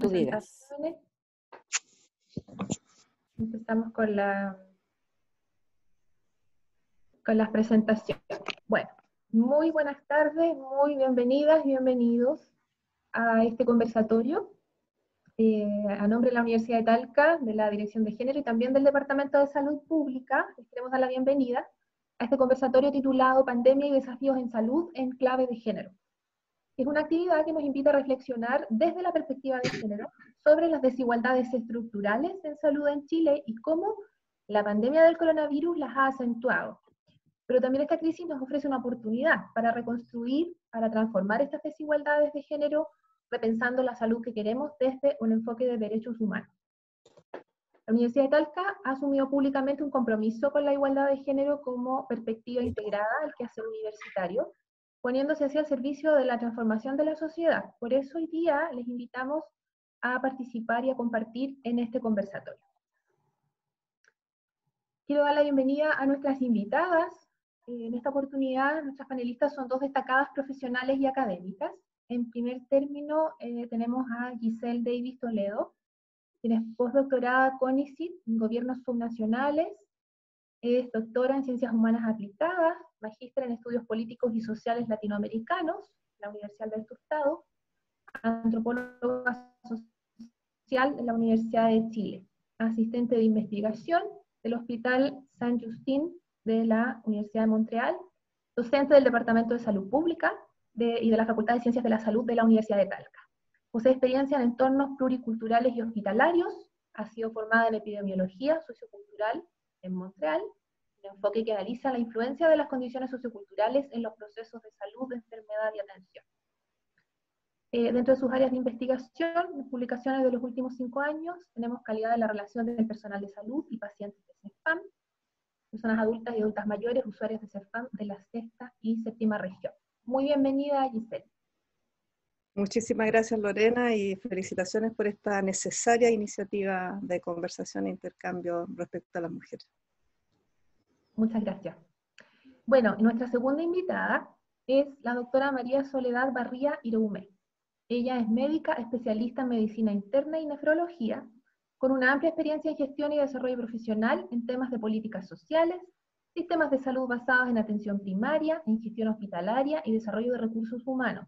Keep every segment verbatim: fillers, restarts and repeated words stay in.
Tú digas. Empezamos con la con las presentaciones. Bueno, muy buenas tardes, muy bienvenidas, bienvenidos a este conversatorio eh, a nombre de la Universidad de Talca, de la Dirección de Género y también del Departamento de Salud Pública. Les queremos dar la bienvenida a este conversatorio titulado Pandemia y desafíos en salud en clave de género. Es una actividad que nos invita a reflexionar desde la perspectiva de género sobre las desigualdades estructurales en salud en Chile y cómo la pandemia del coronavirus las ha acentuado. Pero también esta crisis nos ofrece una oportunidad para reconstruir, para transformar estas desigualdades de género, repensando la salud que queremos desde un enfoque de derechos humanos. La Universidad de Talca ha asumido públicamente un compromiso con la igualdad de género como perspectiva integrada al quehacer universitario, poniéndose hacia el servicio de la transformación de la sociedad. Por eso hoy día les invitamos a participar y a compartir en este conversatorio. Quiero dar la bienvenida a nuestras invitadas. En esta oportunidad, nuestras panelistas son dos destacadas profesionales y académicas. En primer término, eh, tenemos a Giselle Davis Toledo, quien es postdoctorada con CONICIT en Gobiernos Subnacionales, es doctora en Ciencias Humanas Aplicadas, magíster en Estudios Políticos y Sociales Latinoamericanos, la Universidad de Hurtado, antropóloga social en la Universidad de Chile, asistente de investigación del Hospital San Justín de la Universidad de Montreal, docente del Departamento de Salud Pública de, y de la Facultad de Ciencias de la Salud de la Universidad de Talca. Posee experiencia en entornos pluriculturales y hospitalarios, ha sido formada en Epidemiología Sociocultural en Montreal, un enfoque que analiza la influencia de las condiciones socioculturales en los procesos de salud, de enfermedad y atención. Eh, dentro de sus áreas de investigación, de publicaciones de los últimos cinco años, tenemos calidad de la relación del personal de salud y pacientes de CEFAM, personas adultas y adultas mayores, usuarios de CEFAM de la sexta y séptima región. Muy bienvenida, Giselle. Muchísimas gracias, Lorena, y felicitaciones por esta necesaria iniciativa de conversación e intercambio respecto a las mujeres. Muchas gracias. Bueno, nuestra segunda invitada es la doctora María Soledad Barría Iroume. Ella es médica especialista en medicina interna y nefrología, con una amplia experiencia en gestión y desarrollo profesional en temas de políticas sociales, sistemas de salud basados en atención primaria, en gestión hospitalaria y desarrollo de recursos humanos.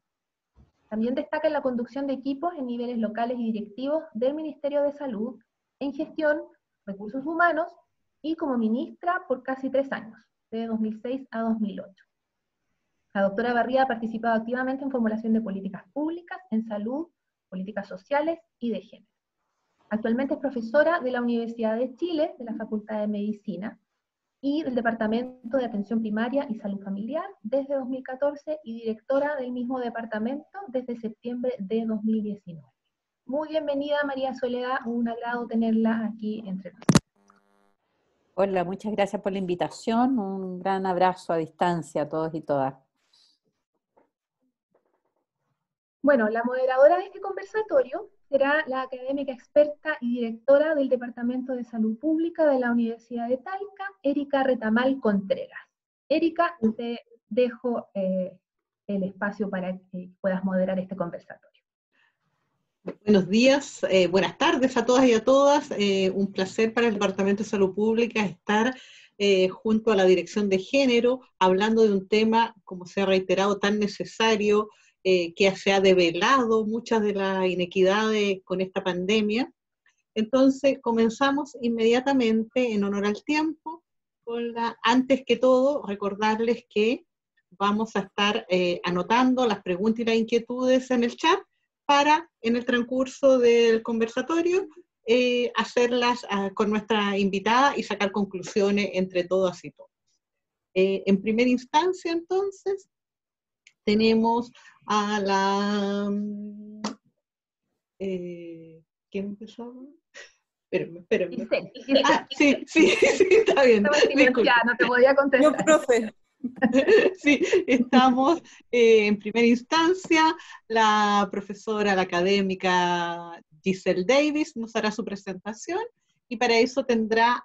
También destaca en la conducción de equipos en niveles locales y directivos del Ministerio de Salud, en gestión, recursos humanos, y como ministra por casi tres años, de dos mil seis a dos mil ocho. La doctora Barría ha participado activamente en formulación de políticas públicas, en salud, políticas sociales y de género. Actualmente es profesora de la Universidad de Chile, de la Facultad de Medicina, y del Departamento de Atención Primaria y Salud Familiar desde dos mil catorce y directora del mismo departamento desde septiembre de dos mil diecinueve. Muy bienvenida, María Soledad, un agrado tenerla aquí entre nosotros. Hola, muchas gracias por la invitación, un gran abrazo a distancia a todos y todas. Bueno, la moderadora de este conversatorio será la académica experta y directora del Departamento de Salud Pública de la Universidad de Talca, Erika Retamal Contreras. Erika, te dejo eh, el espacio para que puedas moderar este conversatorio. Buenos días, eh, buenas tardes a todas y a todas. Eh, un placer para el Departamento de Salud Pública estar Eh, junto a la Dirección de Género, hablando de un tema, como se ha reiterado, tan necesario, Eh, que se ha develado muchas de las inequidades con esta pandemia. Entonces comenzamos inmediatamente, en honor al tiempo, con la, antes que todo recordarles que vamos a estar eh, anotando las preguntas y las inquietudes en el chat para, en el transcurso del conversatorio, eh, hacerlas a, con nuestra invitada y sacar conclusiones entre todas y todos. Eh, en primera instancia, entonces, tenemos a la... Eh, ¿Quién empezó? Espérame, espérame. Giselle, Giselle, ah, Giselle. Sí, sí, sí, está bien. Ya, no te podía contestar. Yo, profe. Sí, estamos eh, en primera instancia. La profesora, la académica Giselle Davis nos hará su presentación y para eso tendrá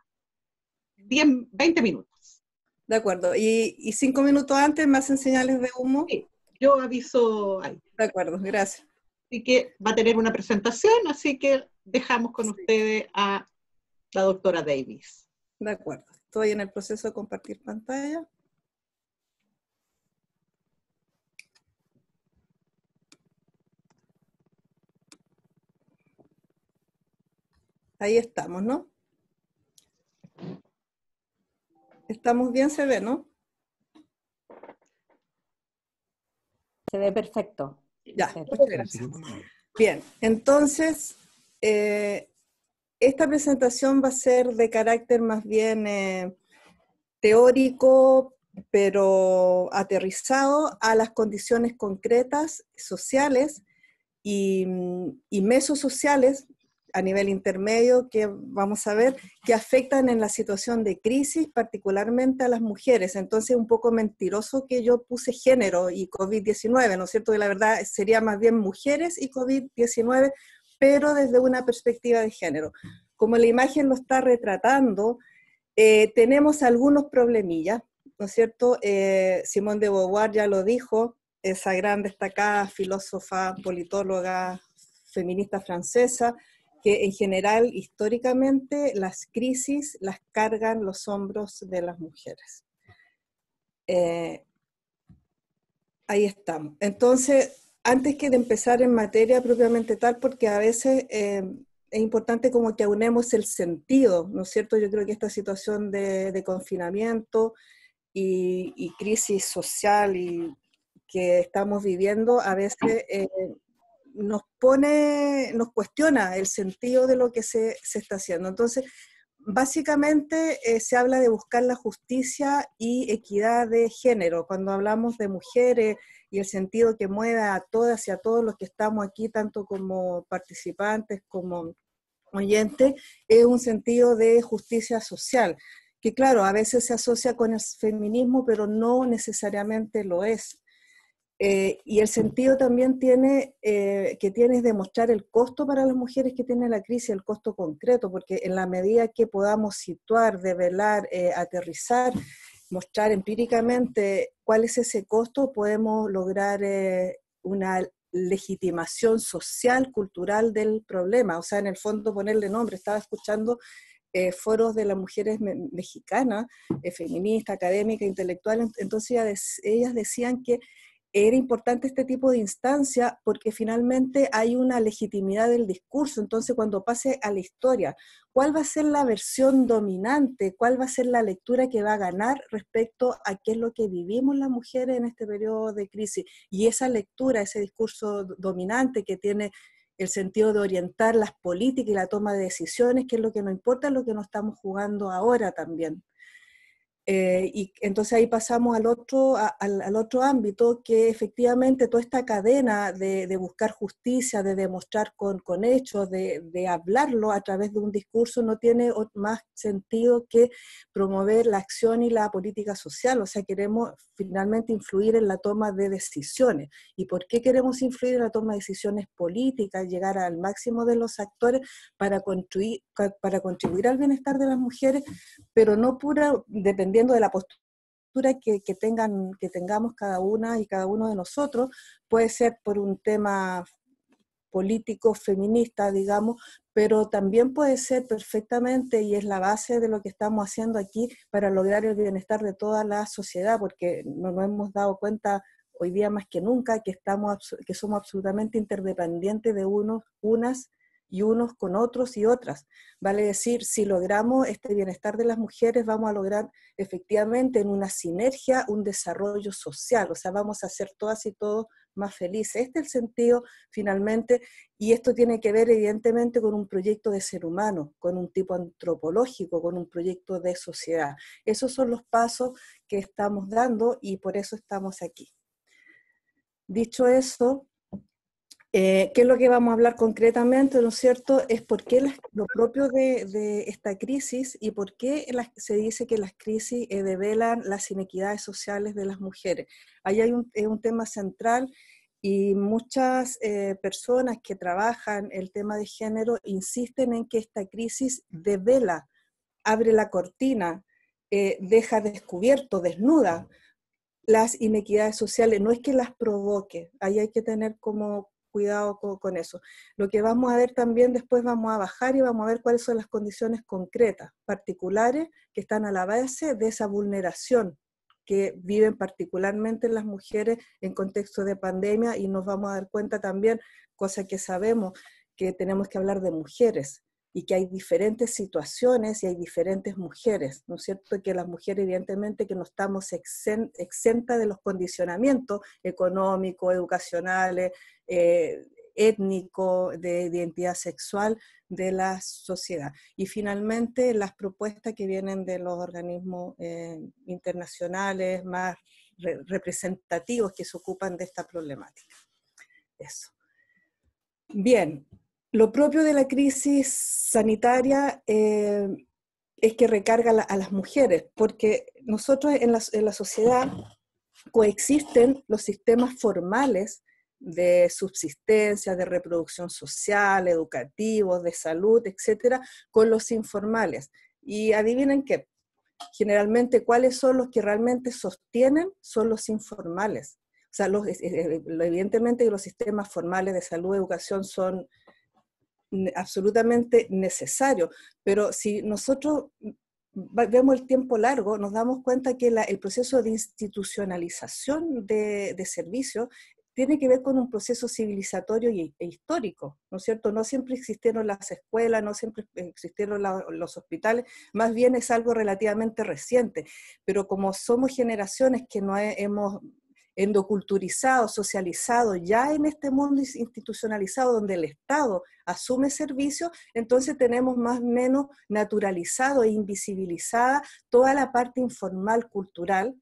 diez, veinte minutos. De acuerdo, y, y cinco minutos antes me hacen señales de humo. Sí, yo aviso ahí. De acuerdo, gracias. Así que va a tener una presentación, así que dejamos con sí. ustedes a la doctora Davis. De acuerdo. Estoy en el proceso de compartir pantalla. Ahí estamos, ¿no? Estamos bien, se ve, ¿no? Se ve perfecto. Ya, muchas gracias. Bien, entonces, eh, esta presentación va a ser de carácter más bien eh, teórico, pero aterrizado a las condiciones concretas, sociales y, y mesosociales, a nivel intermedio, que vamos a ver, que afectan en la situación de crisis, particularmente a las mujeres. Entonces, un poco mentiroso que yo puse género y COVID diecinueve, ¿no es cierto? Que la verdad sería más bien mujeres y COVID diecinueve, pero desde una perspectiva de género. Como la imagen lo está retratando, eh, tenemos algunos problemillas, ¿no es cierto? Eh, Simone de Beauvoir ya lo dijo, esa gran destacada filósofa, politóloga, feminista francesa, que en general, históricamente, las crisis las cargan los hombros de las mujeres. Eh, ahí estamos. Entonces, antes que de empezar en materia propiamente tal, porque a veces eh, es importante como que aunemos el sentido, ¿no es cierto? Yo creo que esta situación de, de confinamiento y, y crisis social y que estamos viviendo, a veces... Eh, nos pone, nos cuestiona el sentido de lo que se, se está haciendo. Entonces, básicamente eh, se habla de buscar la justicia y equidad de género. Cuando hablamos de mujeres y el sentido que mueve a todas y a todos los que estamos aquí, tanto como participantes como oyentes, es un sentido de justicia social, que claro, a veces se asocia con el feminismo, pero no necesariamente lo es. Eh, y el sentido también tiene, eh, que tiene es demostrar el costo para las mujeres que tienen la crisis, el costo concreto, porque en la medida que podamos situar, develar, eh, aterrizar, mostrar empíricamente cuál es ese costo, podemos lograr eh, una legitimación social, cultural del problema. O sea, en el fondo ponerle nombre. Estaba escuchando eh, foros de las mujeres me mexicanas, eh, feministas, académicas, intelectuales. Entonces ellas, dec ellas decían que era importante este tipo de instancia porque finalmente hay una legitimidad del discurso. Entonces, cuando pase a la historia, ¿cuál va a ser la versión dominante? ¿Cuál va a ser la lectura que va a ganar respecto a qué es lo que vivimos las mujeres en este periodo de crisis? Y esa lectura, ese discurso dominante que tiene el sentido de orientar las políticas y la toma de decisiones, que es lo que nos importa, es lo que nos estamos jugando ahora también. Eh, y entonces ahí pasamos al otro, a, al, al otro ámbito, que efectivamente toda esta cadena de, de buscar justicia, de demostrar con, con hechos, de, de hablarlo a través de un discurso, no tiene más sentido que promover la acción y la política social. O sea, queremos finalmente influir en la toma de decisiones. ¿Y por qué queremos influir en la toma de decisiones políticas, llegar al máximo de los actores para construir, para contribuir al bienestar de las mujeres, pero no pura dependiendo de la postura que, que, tengan, que tengamos cada una y cada uno de nosotros? Puede ser por un tema político, feminista, digamos, pero también puede ser perfectamente, y es la base de lo que estamos haciendo aquí, para lograr el bienestar de toda la sociedad, porque no nos hemos dado cuenta hoy día más que nunca que, estamos, que somos absolutamente interdependientes de unos, unas y unos con otros y otras. Vale decir, si logramos este bienestar de las mujeres, vamos a lograr efectivamente en una sinergia un desarrollo social, o sea, vamos a hacer todas y todos más felices. Este es el sentido, finalmente, y esto tiene que ver evidentemente con un proyecto de ser humano, con un tipo antropológico, con un proyecto de sociedad. Esos son los pasos que estamos dando y por eso estamos aquí. Dicho eso, Eh, ¿qué es lo que vamos a hablar concretamente, ¿no es cierto? Es por qué las, lo propio de, de esta crisis y por qué las, se dice que las crisis eh, develan las inequidades sociales de las mujeres. Ahí hay un, es un tema central y muchas eh, personas que trabajan el tema de género insisten en que esta crisis devela, abre la cortina, eh, deja descubierto, desnuda las inequidades sociales. No es que las provoque, ahí hay que tener como cuidado con eso. Lo que vamos a ver también después, vamos a bajar y vamos a ver cuáles son las condiciones concretas, particulares, que están a la base de esa vulneración que viven particularmente las mujeres en contexto de pandemia, y nos vamos a dar cuenta también, cosa que sabemos, que tenemos que hablar de mujeres, y que hay diferentes situaciones y hay diferentes mujeres, ¿no es cierto? Que las mujeres evidentemente que no estamos exen, exentas de los condicionamientos económicos, educacionales, eh, étnicos, de identidad sexual de la sociedad. Y finalmente las propuestas que vienen de los organismos eh, internacionales más re representativos que se ocupan de esta problemática. Eso. Bien. Lo propio de la crisis sanitaria eh, es que recarga la, a las mujeres, porque nosotros en la, en la sociedad coexisten los sistemas formales de subsistencia, de reproducción social, educativos, de salud, etcétera, con los informales. Y adivinen qué, generalmente cuáles son los que realmente sostienen son los informales. O sea, los, evidentemente los sistemas formales de salud, educación son absolutamente necesario, pero si nosotros vemos el tiempo largo, nos damos cuenta que la, el proceso de institucionalización de, de servicios tiene que ver con un proceso civilizatorio y, e histórico, ¿no es cierto? No siempre existieron las escuelas, no siempre existieron la, los hospitales, más bien es algo relativamente reciente, pero como somos generaciones que no he, hemos... endoculturizado, socializado, ya en este mundo institucionalizado donde el Estado asume servicios, entonces tenemos más o menos naturalizado e invisibilizada toda la parte informal cultural,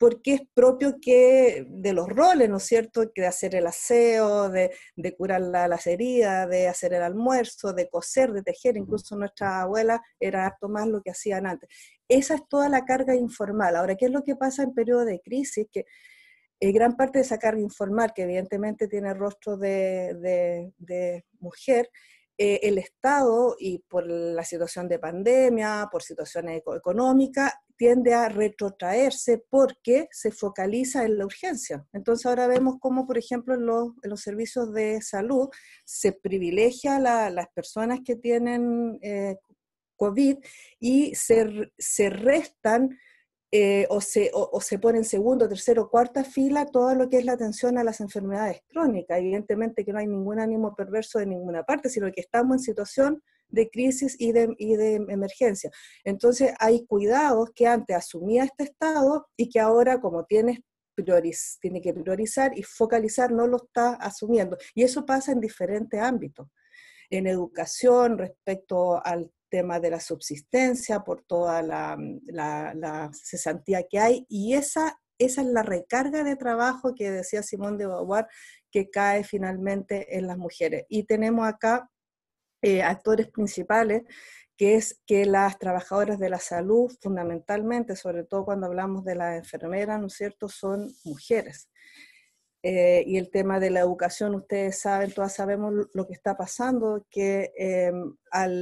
porque es propio que de los roles, ¿no es cierto?, que de hacer el aseo, de, de curar la, las heridas, de hacer el almuerzo, de coser, de tejer, incluso nuestra abuela era harto más lo que hacían antes. Esa es toda la carga informal. Ahora, ¿qué es lo que pasa en periodo de crisis? Que Eh, gran parte de esa carga informal, que evidentemente tiene rostro de, de, de mujer, eh, el Estado, y por la situación de pandemia, por situaciones económicas, tiende a retrotraerse porque se focaliza en la urgencia. Entonces ahora vemos cómo, por ejemplo, en los, en los servicios de salud se privilegia la, las personas que tienen eh, COVID y se, se restan Eh, o, se, o, o se pone en segundo, tercero, cuarta fila todo lo que es la atención a las enfermedades crónicas. Evidentemente que no hay ningún ánimo perverso de ninguna parte, sino que estamos en situación de crisis y de, y de emergencia. Entonces hay cuidados que antes asumía este Estado y que ahora, como tienes prioriz, tiene que priorizar y focalizar, no lo está asumiendo. Y eso pasa en diferentes ámbitos. En educación, respecto al tema de la subsistencia, por toda la, la, la cesantía que hay, y esa, esa es la recarga de trabajo que decía Simone de Beauvoir, que cae finalmente en las mujeres. Y tenemos acá eh, actores principales, que es que las trabajadoras de la salud, fundamentalmente, sobre todo cuando hablamos de las enfermeras, ¿no es cierto?, son mujeres. Eh, y el tema de la educación, ustedes saben, todas sabemos lo que está pasando, que eh, al...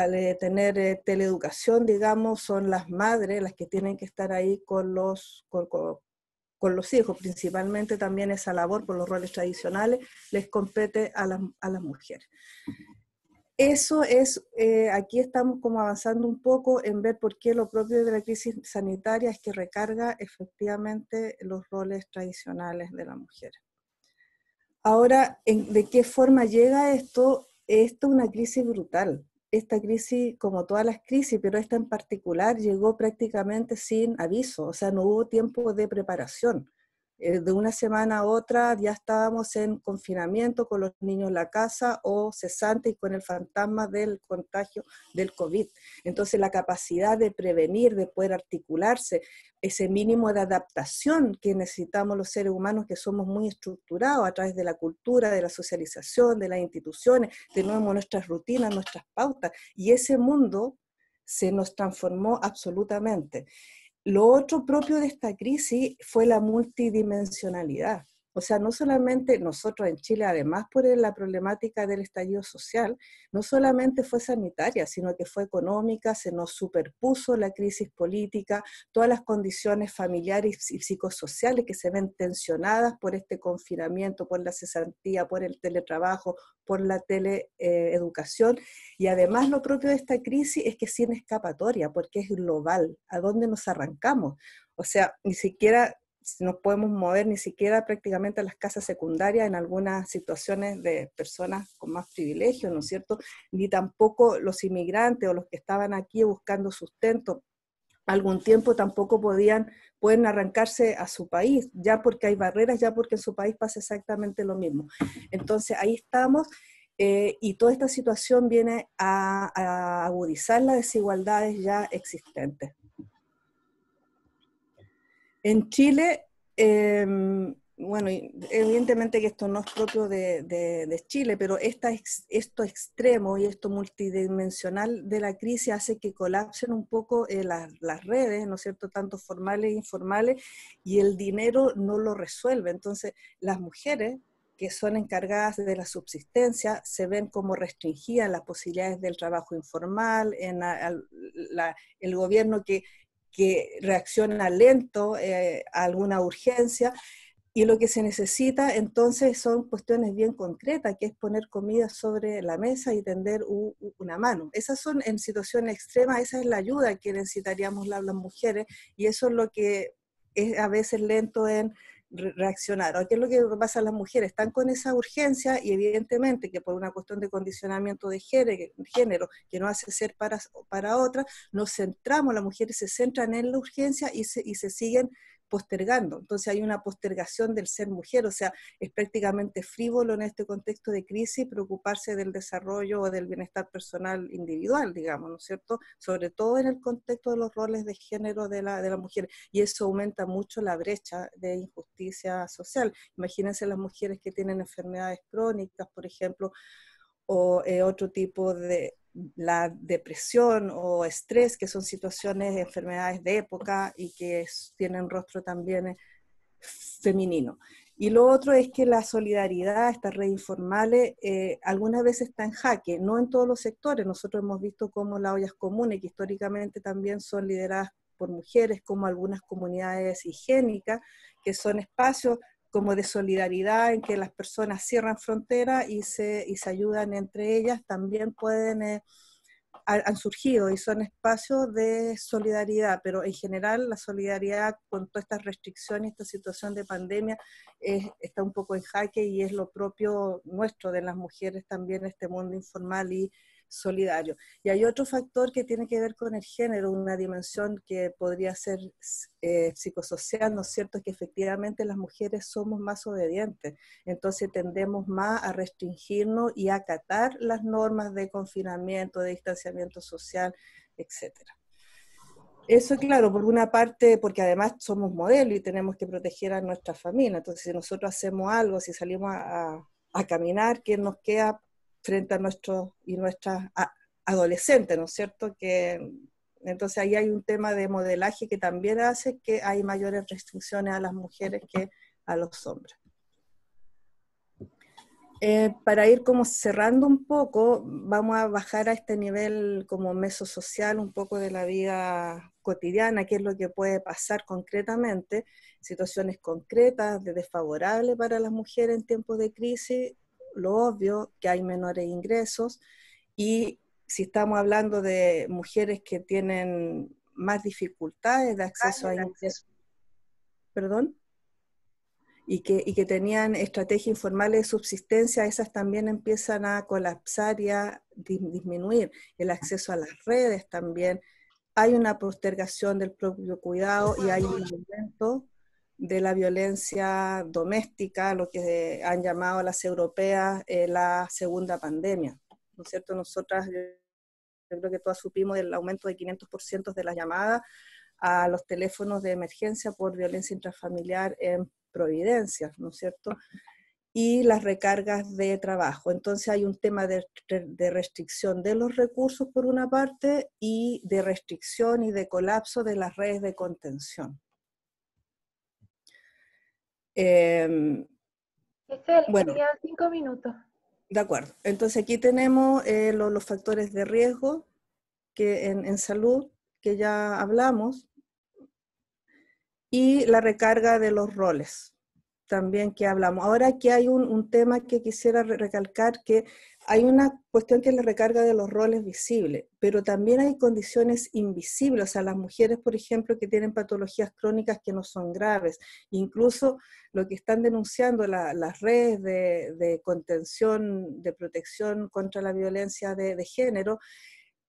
al eh, tener eh, teleeducación, digamos, son las madres las que tienen que estar ahí con los, con, con, con los hijos, principalmente también esa labor por los roles tradicionales les compete a, la, a las mujeres. Eso es, eh, aquí estamos como avanzando un poco en ver por qué lo propio de la crisis sanitaria es que recarga efectivamente los roles tradicionales de las mujeres. Ahora, en, ¿de qué forma llega esto? Esto es una crisis brutal. Esta crisis, como todas las crisis, pero esta en particular, llegó prácticamente sin aviso, o sea, no hubo tiempo de preparación. Eh, de una semana a otra ya estábamos en confinamiento con los niños en la casa o cesantes y con el fantasma del contagio del COVID. Entonces la capacidad de prevenir, de poder articularse, ese mínimo de adaptación que necesitamos los seres humanos, que somos muy estructurados a través de la cultura, de la socialización, de las instituciones, tenemos nuestras rutinas, nuestras pautas, y ese mundo se nos transformó absolutamente. Lo otro propio de esta crisis fue la multidimensionalidad. O sea, no solamente nosotros en Chile, además por la problemática del estallido social, no solamente fue sanitaria, sino que fue económica, se nos superpuso la crisis política, todas las condiciones familiares y psicosociales que se ven tensionadas por este confinamiento, por la cesantía, por el teletrabajo, por la teleeducación, eh, y además lo propio de esta crisis es que es sin escapatoria, porque es global, ¿a dónde nos arrancamos? O sea, ni siquiera nos podemos mover ni siquiera prácticamente a las casas secundarias en algunas situaciones de personas con más privilegios, ¿no es cierto? Ni tampoco los inmigrantes o los que estaban aquí buscando sustento algún tiempo tampoco podían, pueden arrancarse a su país, ya porque hay barreras, ya porque en su país pasa exactamente lo mismo. Entonces ahí estamos, eh, y toda esta situación viene a, a agudizar las desigualdades ya existentes. En Chile, eh, bueno, evidentemente que esto no es propio de, de, de Chile, pero esta, esto extremo y esto multidimensional de la crisis hace que colapsen un poco eh, las, las redes, ¿no es cierto?, tanto formales e informales, y el dinero no lo resuelve. Entonces, las mujeres que son encargadas de la subsistencia se ven como restringidas las posibilidades del trabajo informal, en la, la, el gobierno que... que reacciona lento eh, a alguna urgencia, y lo que se necesita entonces son cuestiones bien concretas, que es poner comida sobre la mesa y tender u, u, una mano. Esas son, en situaciones extremas, esa es la ayuda que necesitaríamos las, las mujeres, y eso es lo que es a veces lento en reaccionar. ¿O qué es lo que pasa a las mujeres? Están con esa urgencia y evidentemente que por una cuestión de condicionamiento de género que no hace ser para, para otra, nos centramos, las mujeres se centran en la urgencia y se, y se siguen postergando. Entonces hay una postergación del ser mujer, o sea, es prácticamente frívolo en este contexto de crisis preocuparse del desarrollo o del bienestar personal individual, digamos, ¿no es cierto? Sobre todo en el contexto de los roles de género de la, de la mujer, y eso aumenta mucho la brecha de injusticia social. Imagínense las mujeres que tienen enfermedades crónicas, por ejemplo, o eh, otro tipo de la depresión o estrés, que son situaciones de enfermedades de época y que es, tienen rostro también femenino. Y lo otro es que la solidaridad, estas redes informales, eh, algunas veces está en jaque, no en todos los sectores. Nosotros hemos visto cómo las ollas comunes, que históricamente también son lideradas por mujeres, como algunas comunidades higiénicas, que son espacios como de solidaridad, en que las personas cierran fronteras y se, y se ayudan entre ellas, también pueden, eh, han surgido y son espacios de solidaridad, pero en general la solidaridad con todas estas restricciones, esta situación de pandemia, eh, está un poco en jaque, y es lo propio nuestro de las mujeres también, este mundo informal y solidario. Y hay otro factor que tiene que ver con el género, una dimensión que podría ser eh, psicosocial, ¿no es cierto?, que efectivamente las mujeres somos más obedientes, entonces tendemos más a restringirnos y a acatar las normas de confinamiento, de distanciamiento social, etcétera. Eso, claro, por una parte, porque además somos modelo y tenemos que proteger a nuestra familia, entonces si nosotros hacemos algo, si salimos a, a caminar, ¿qué nos queda frente a nuestros y nuestras adolescentes, ¿no es cierto? Que, entonces ahí hay un tema de modelaje que también hace que hay mayores restricciones a las mujeres que a los hombres. Eh, para ir como cerrando un poco, vamos a bajar a este nivel como mesosocial, un poco de la vida cotidiana, qué es lo que puede pasar concretamente, situaciones concretas de desfavorable para las mujeres en tiempos de crisis. Lo obvio, que hay menores ingresos, y si estamos hablando de mujeres que tienen más dificultades de acceso ah, a ingresos, perdón, y que, y que tenían estrategias informales de subsistencia, esas también empiezan a colapsar y a disminuir. El acceso a las redes también, hay una postergación del propio cuidado y hay un aumento de la violencia doméstica, lo que han llamado las europeas eh, la segunda pandemia, ¿no es cierto? Nosotras, yo creo que todas supimos del aumento de quinientos por ciento de las llamadas a los teléfonos de emergencia por violencia intrafamiliar en Providencia, ¿no es cierto? Y las recargas de trabajo. Entonces hay un tema de, de restricción de los recursos por una parte, y de restricción y de colapso de las redes de contención. Eh, Giselle, bueno, me quedan cinco minutos. De acuerdo. Entonces aquí tenemos eh, lo, los factores de riesgo que en, en salud, que ya hablamos, y la recarga de los roles, también que hablamos. Ahora aquí hay un, un tema que quisiera recalcar, que hay una cuestión que es la recarga de los roles visibles, pero también hay condiciones invisibles, o sea, las mujeres, por ejemplo, que tienen patologías crónicas que no son graves, incluso lo que están denunciando la, las redes de, de contención, de protección contra la violencia de, de género,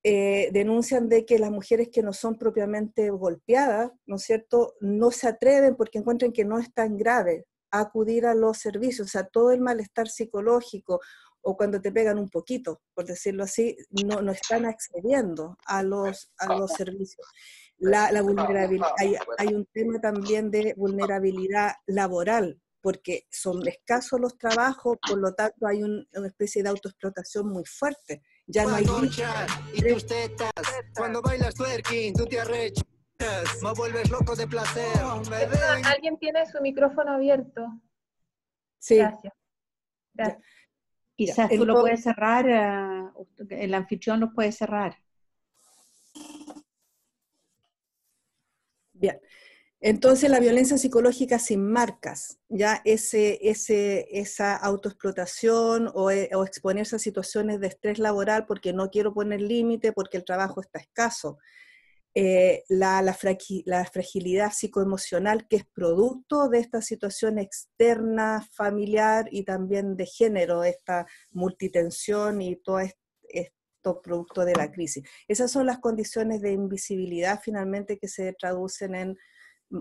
Eh, denuncian de que las mujeres que no son propiamente golpeadas, ¿no es cierto?, no se atreven porque encuentran que no es tan grave a acudir a los servicios, o sea, todo el malestar psicológico, o cuando te pegan un poquito, por decirlo así, no, no están accediendo a los, a los servicios. La, la vulnerabilidad, hay, hay un tema también de vulnerabilidad laboral, porque son escasos los trabajos, por lo tanto hay un, una especie de autoexplotación muy fuerte. Ya no hay lucha y tus tetas, cuando bailas twerking, tú te arrechas, me vuelves loco de placer. Alguien tiene su micrófono abierto. Sí. Gracias. Gracias. Quizás tú lo puedes cerrar, el anfitrión lo puede cerrar. Bien. Entonces la violencia psicológica sin marcas, ya ese, ese, esa autoexplotación o, o exponerse a situaciones de estrés laboral porque no quiero poner límite, porque el trabajo está escaso. Eh, la, la, la fragilidad psicoemocional que es producto de esta situación externa, familiar y también de género, esta multitensión y todo esto. Este, producto de la crisis. Esas son las condiciones de invisibilidad finalmente que se traducen en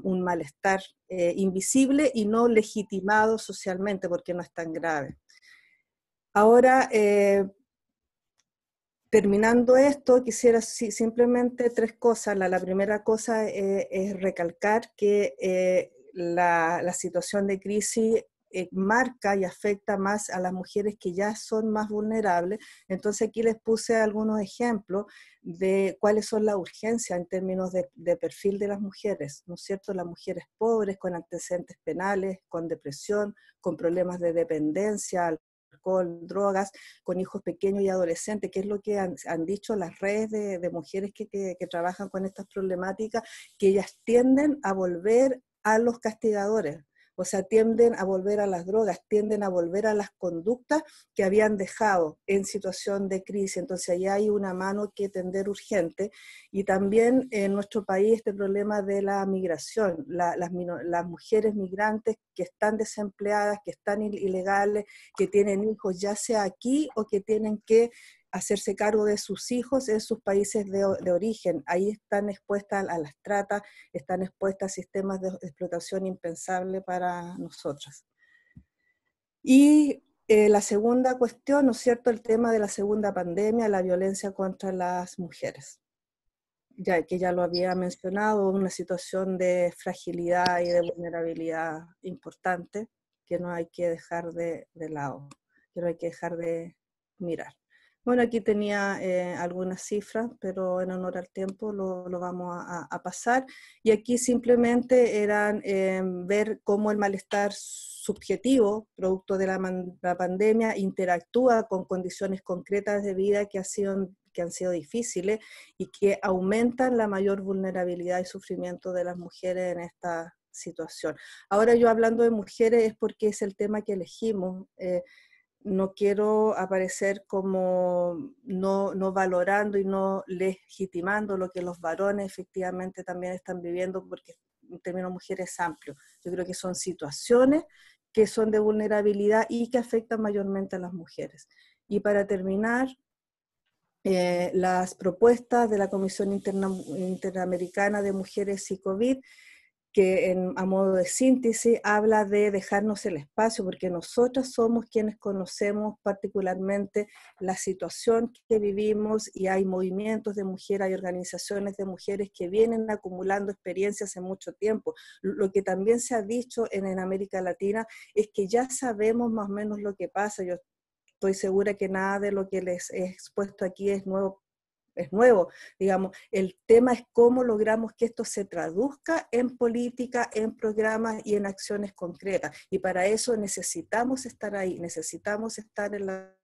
un malestar eh, invisible y no legitimado socialmente, porque no es tan grave. Ahora, eh, terminando esto, quisiera sí, simplemente tres cosas. La, la primera cosa eh, es recalcar que eh, la, la situación de crisis Eh, marca y afecta más a las mujeres que ya son más vulnerables. Entonces aquí les puse algunos ejemplos de cuáles son las urgencias en términos de, de perfil de las mujeres, ¿no es cierto? Las mujeres pobres, con antecedentes penales, con depresión, con problemas de dependencia, alcohol, drogas, con hijos pequeños y adolescentes, que es lo que han, han dicho las redes de, de mujeres que, que, que trabajan con estas problemáticas, que ellas tienden a volver a los castigadores. O sea, tienden a volver a las drogas, tienden a volver a las conductas que habían dejado en situación de crisis. Entonces, ahí hay una mano que tender urgente. Y también en nuestro país este problema de la migración, la, las, las mujeres migrantes que están desempleadas, que están ilegales, que tienen hijos ya sea aquí o que tienen que hacerse cargo de sus hijos en sus países de, de origen. Ahí están expuestas a las tratas, están expuestas a sistemas de explotación impensable para nosotras. Y eh, la segunda cuestión, ¿no es cierto?, el tema de la segunda pandemia, la violencia contra las mujeres. Ya que ya lo había mencionado, una situación de fragilidad y de vulnerabilidad importante que no hay que dejar de, de lado, que no hay que dejar de mirar. Bueno, aquí tenía eh, algunas cifras, pero en honor al tiempo lo, lo vamos a, a pasar. Y aquí simplemente eran eh, ver cómo el malestar subjetivo, producto de la, man, la pandemia, interactúa con condiciones concretas de vida que, ha sido, que han sido difíciles y que aumentan la mayor vulnerabilidad y sufrimiento de las mujeres en esta situación. Ahora yo hablando de mujeres es porque es el tema que elegimos. Eh, No quiero aparecer como no, no valorando y no legitimando lo que los varones efectivamente también están viviendo, porque en términos mujeres es amplio. Yo creo que son situaciones que son de vulnerabilidad y que afectan mayormente a las mujeres. Y para terminar, eh, las propuestas de la Comisión Interna, Interamericana de Mujeres y COVID, que en, a modo de síntesis habla de dejarnos el espacio, porque nosotras somos quienes conocemos particularmente la situación que vivimos y hay movimientos de mujeres, hay organizaciones de mujeres que vienen acumulando experiencias hace mucho tiempo. Lo que también se ha dicho en, en América Latina es que ya sabemos más o menos lo que pasa. Yo estoy segura que nada de lo que les he expuesto aquí es nuevo es nuevo, digamos. El tema es cómo logramos que esto se traduzca en política, en programas y en acciones concretas. Y para eso necesitamos estar ahí, necesitamos estar en la...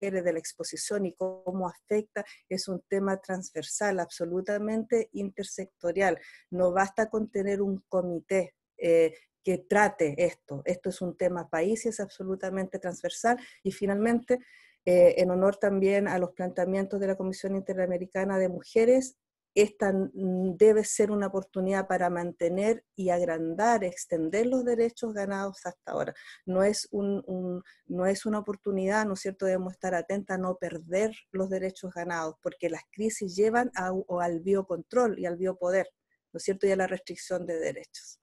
de la exposición y cómo afecta, es un tema transversal, absolutamente intersectorial. No basta con tener un comité eh, que trate esto. Esto es un tema país y es absolutamente transversal. Y finalmente, eh, en honor también a los planteamientos de la Comisión Interamericana de Mujeres, esta debe ser una oportunidad para mantener y agrandar, extender los derechos ganados hasta ahora. No es, un, un, no es una oportunidad, ¿no es cierto? Debemos estar atentas a no perder los derechos ganados, porque las crisis llevan a, o al biocontrol y al biopoder, ¿no es cierto? Y a la restricción de derechos.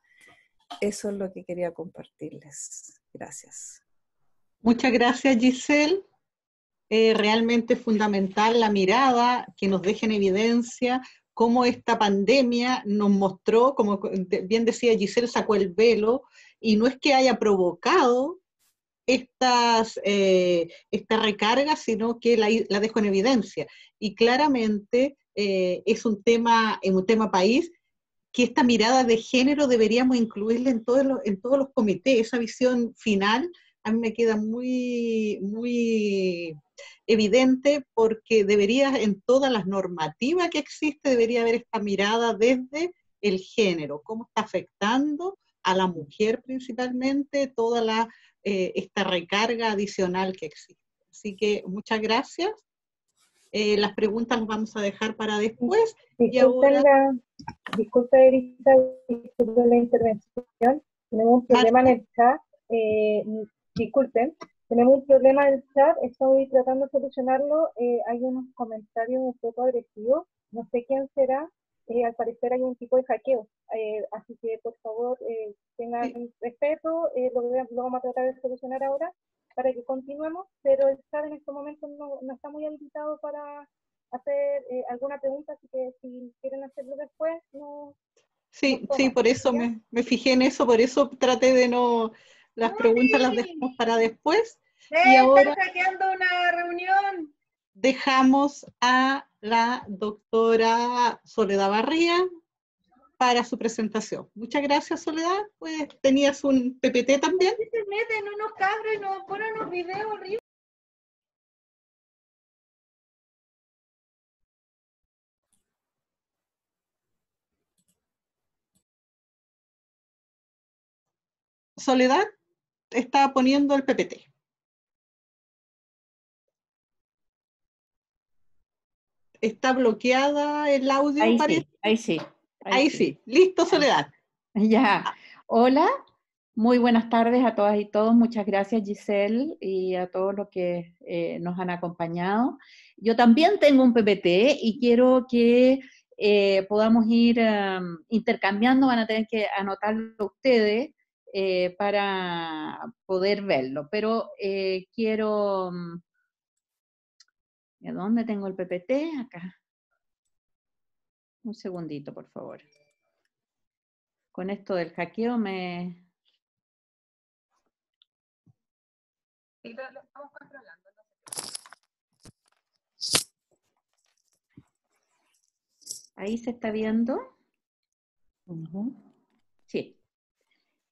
Eso es lo que quería compartirles. Gracias. Muchas gracias, Giselle. Eh, realmente es fundamental la mirada que nos deja en evidencia cómo esta pandemia nos mostró, como bien decía Giselle, sacó el velo, y no es que haya provocado estas, eh, esta recarga, sino que la, la dejó en evidencia. Y claramente eh, es un tema, en un tema país, que esta mirada de género deberíamos incluirla en todos los, en todos los comités, esa visión final. A mí me queda muy, muy evidente, porque debería, en todas las normativas que existe, debería haber esta mirada desde el género, cómo está afectando a la mujer principalmente toda la, eh, esta recarga adicional que existe. Así que muchas gracias. Eh, las preguntas las vamos a dejar para después. Disculpa, y ahora... la, disculpa Erika, disculpa la intervención. Tenemos un problema en el chat. Eh, Disculpen, tenemos un problema en el chat, estoy tratando de solucionarlo, eh, hay unos comentarios un poco agresivos, no sé quién será, eh, al parecer hay un tipo de hackeo, eh, así que por favor eh, tengan sí. respeto, eh, lo, lo vamos a tratar de solucionar ahora para que continuemos, pero el chat en este momento no, no está muy habilitado para hacer eh, alguna pregunta, así que si quieren hacerlo después, no... Sí, no sí, por eso me, me fijé en eso, por eso traté de no... Las preguntas las dejamos para después. Y ahora saqueando una reunión. Dejamos a la doctora Soledad Barría para su presentación. Muchas gracias, Soledad. Pues tenías un P P T también. Se meten unos cabros y nos ponen unos videos horribles. Soledad está poniendo el P P T. Está bloqueada el audio, ahí parece. Sí, ahí sí. Ahí, ahí sí. sí. Listo, Soledad. Ya. Hola, muy buenas tardes a todas y todos. Muchas gracias, Giselle, y a todos los que eh, nos han acompañado. Yo también tengo un P P T y quiero que eh, podamos ir um, intercambiando. Van a tener que anotarlo ustedes. Eh, para poder verlo, pero eh, quiero... ¿De dónde tengo el P P T? Acá. Un segundito, por favor. Con esto del hackeo me... Sí, lo, lo estamos controlando. Ahí se está viendo. Uh-huh. Sí.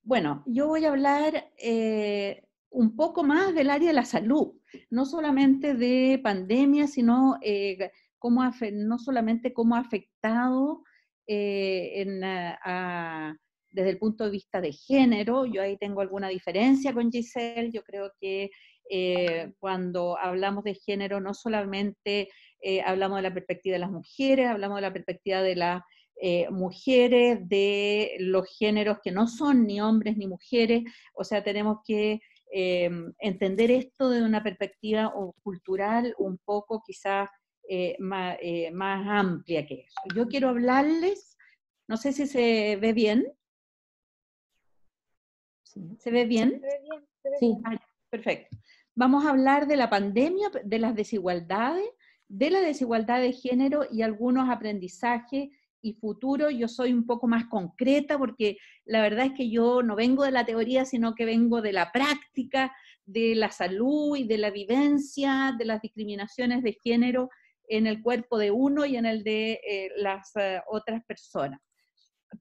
Bueno, yo voy a hablar eh, un poco más del área de la salud, no solamente de pandemia, sino eh, cómo no solamente cómo ha afectado eh, en, a, a, desde el punto de vista de género. Yo ahí tengo alguna diferencia con Giselle. Yo creo que eh, cuando hablamos de género no solamente eh, hablamos de la perspectiva de las mujeres, hablamos de la perspectiva de las Eh, mujeres, de los géneros que no son ni hombres ni mujeres, o sea, tenemos que eh, entender esto de una perspectiva cultural un poco quizás eh, más, eh, más amplia que eso. Yo quiero hablarles, no sé si se ve bien. ¿Se ve bien? Se ve bien, se ve bien. Sí. Ah, perfecto. Vamos a hablar de la pandemia, de las desigualdades, de la desigualdad de género y algunos aprendizajes y futuro. Yo soy un poco más concreta porque la verdad es que yo no vengo de la teoría, sino que vengo de la práctica, de la salud y de la vivencia de las discriminaciones de género en el cuerpo de uno y en el de eh, las eh, otras personas.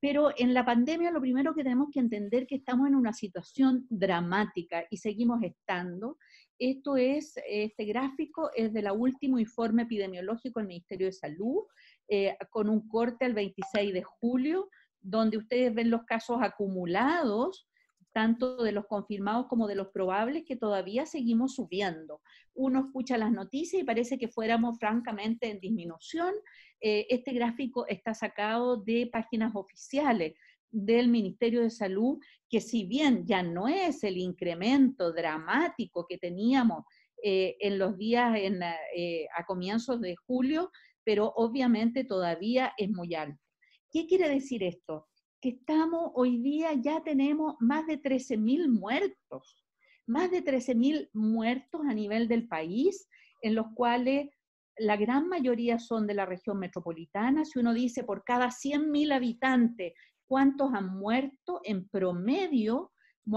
Pero en la pandemia lo primero que tenemos que entender es que estamos en una situación dramática y seguimos estando. Esto es, este gráfico es del último informe epidemiológico del Ministerio de Salud, eh, con un corte al veintiséis de julio, donde ustedes ven los casos acumulados, tanto de los confirmados como de los probables, que todavía seguimos subiendo. Uno escucha las noticias y parece que fuéramos francamente en disminución. Eh, este gráfico está sacado de páginas oficiales del Ministerio de Salud, que si bien ya no es el incremento dramático que teníamos eh, en los días en, eh, a comienzos de julio, pero obviamente todavía es muy alto. ¿Qué quiere decir esto? Que estamos, hoy día ya tenemos más de trece mil muertos, más de trece mil muertos a nivel del país, en los cuales la gran mayoría son de la región metropolitana. Si uno dice por cada cien mil habitantes, ¿cuántos han muerto? En promedio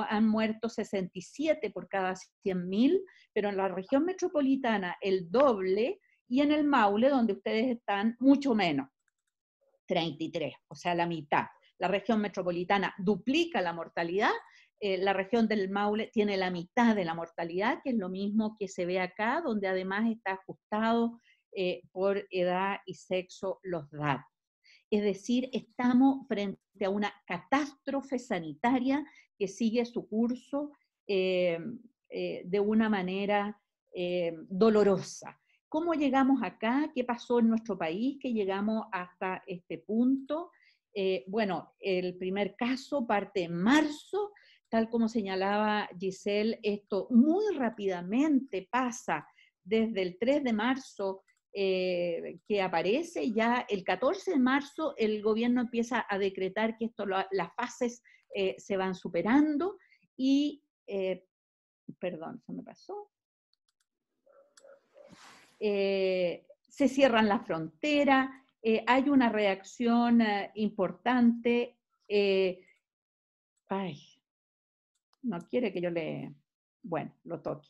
han muerto sesenta y siete por cada cien mil, pero en la región metropolitana el doble, y en el Maule, donde ustedes están, mucho menos, treinta y tres, o sea, la mitad. La región metropolitana duplica la mortalidad, eh, la región del Maule tiene la mitad de la mortalidad, que es lo mismo que se ve acá, donde además está ajustado eh, por edad y sexo los datos. Es decir, estamos frente a una catástrofe sanitaria que sigue su curso eh, eh, de una manera eh, dolorosa. ¿Cómo llegamos acá? ¿Qué pasó en nuestro país que llegamos hasta este punto? Eh, bueno, el primer caso parte en marzo, tal como señalaba Giselle, esto muy rápidamente pasa desde el tres de marzo eh, que aparece, ya el catorce de marzo el gobierno empieza a decretar que esto lo, las fases eh, se van superando y, eh, perdón, se me pasó, eh, se cierran las fronteras. Eh, hay una reacción eh, importante. Eh, ay, no quiere que yo le... Bueno, lo toque.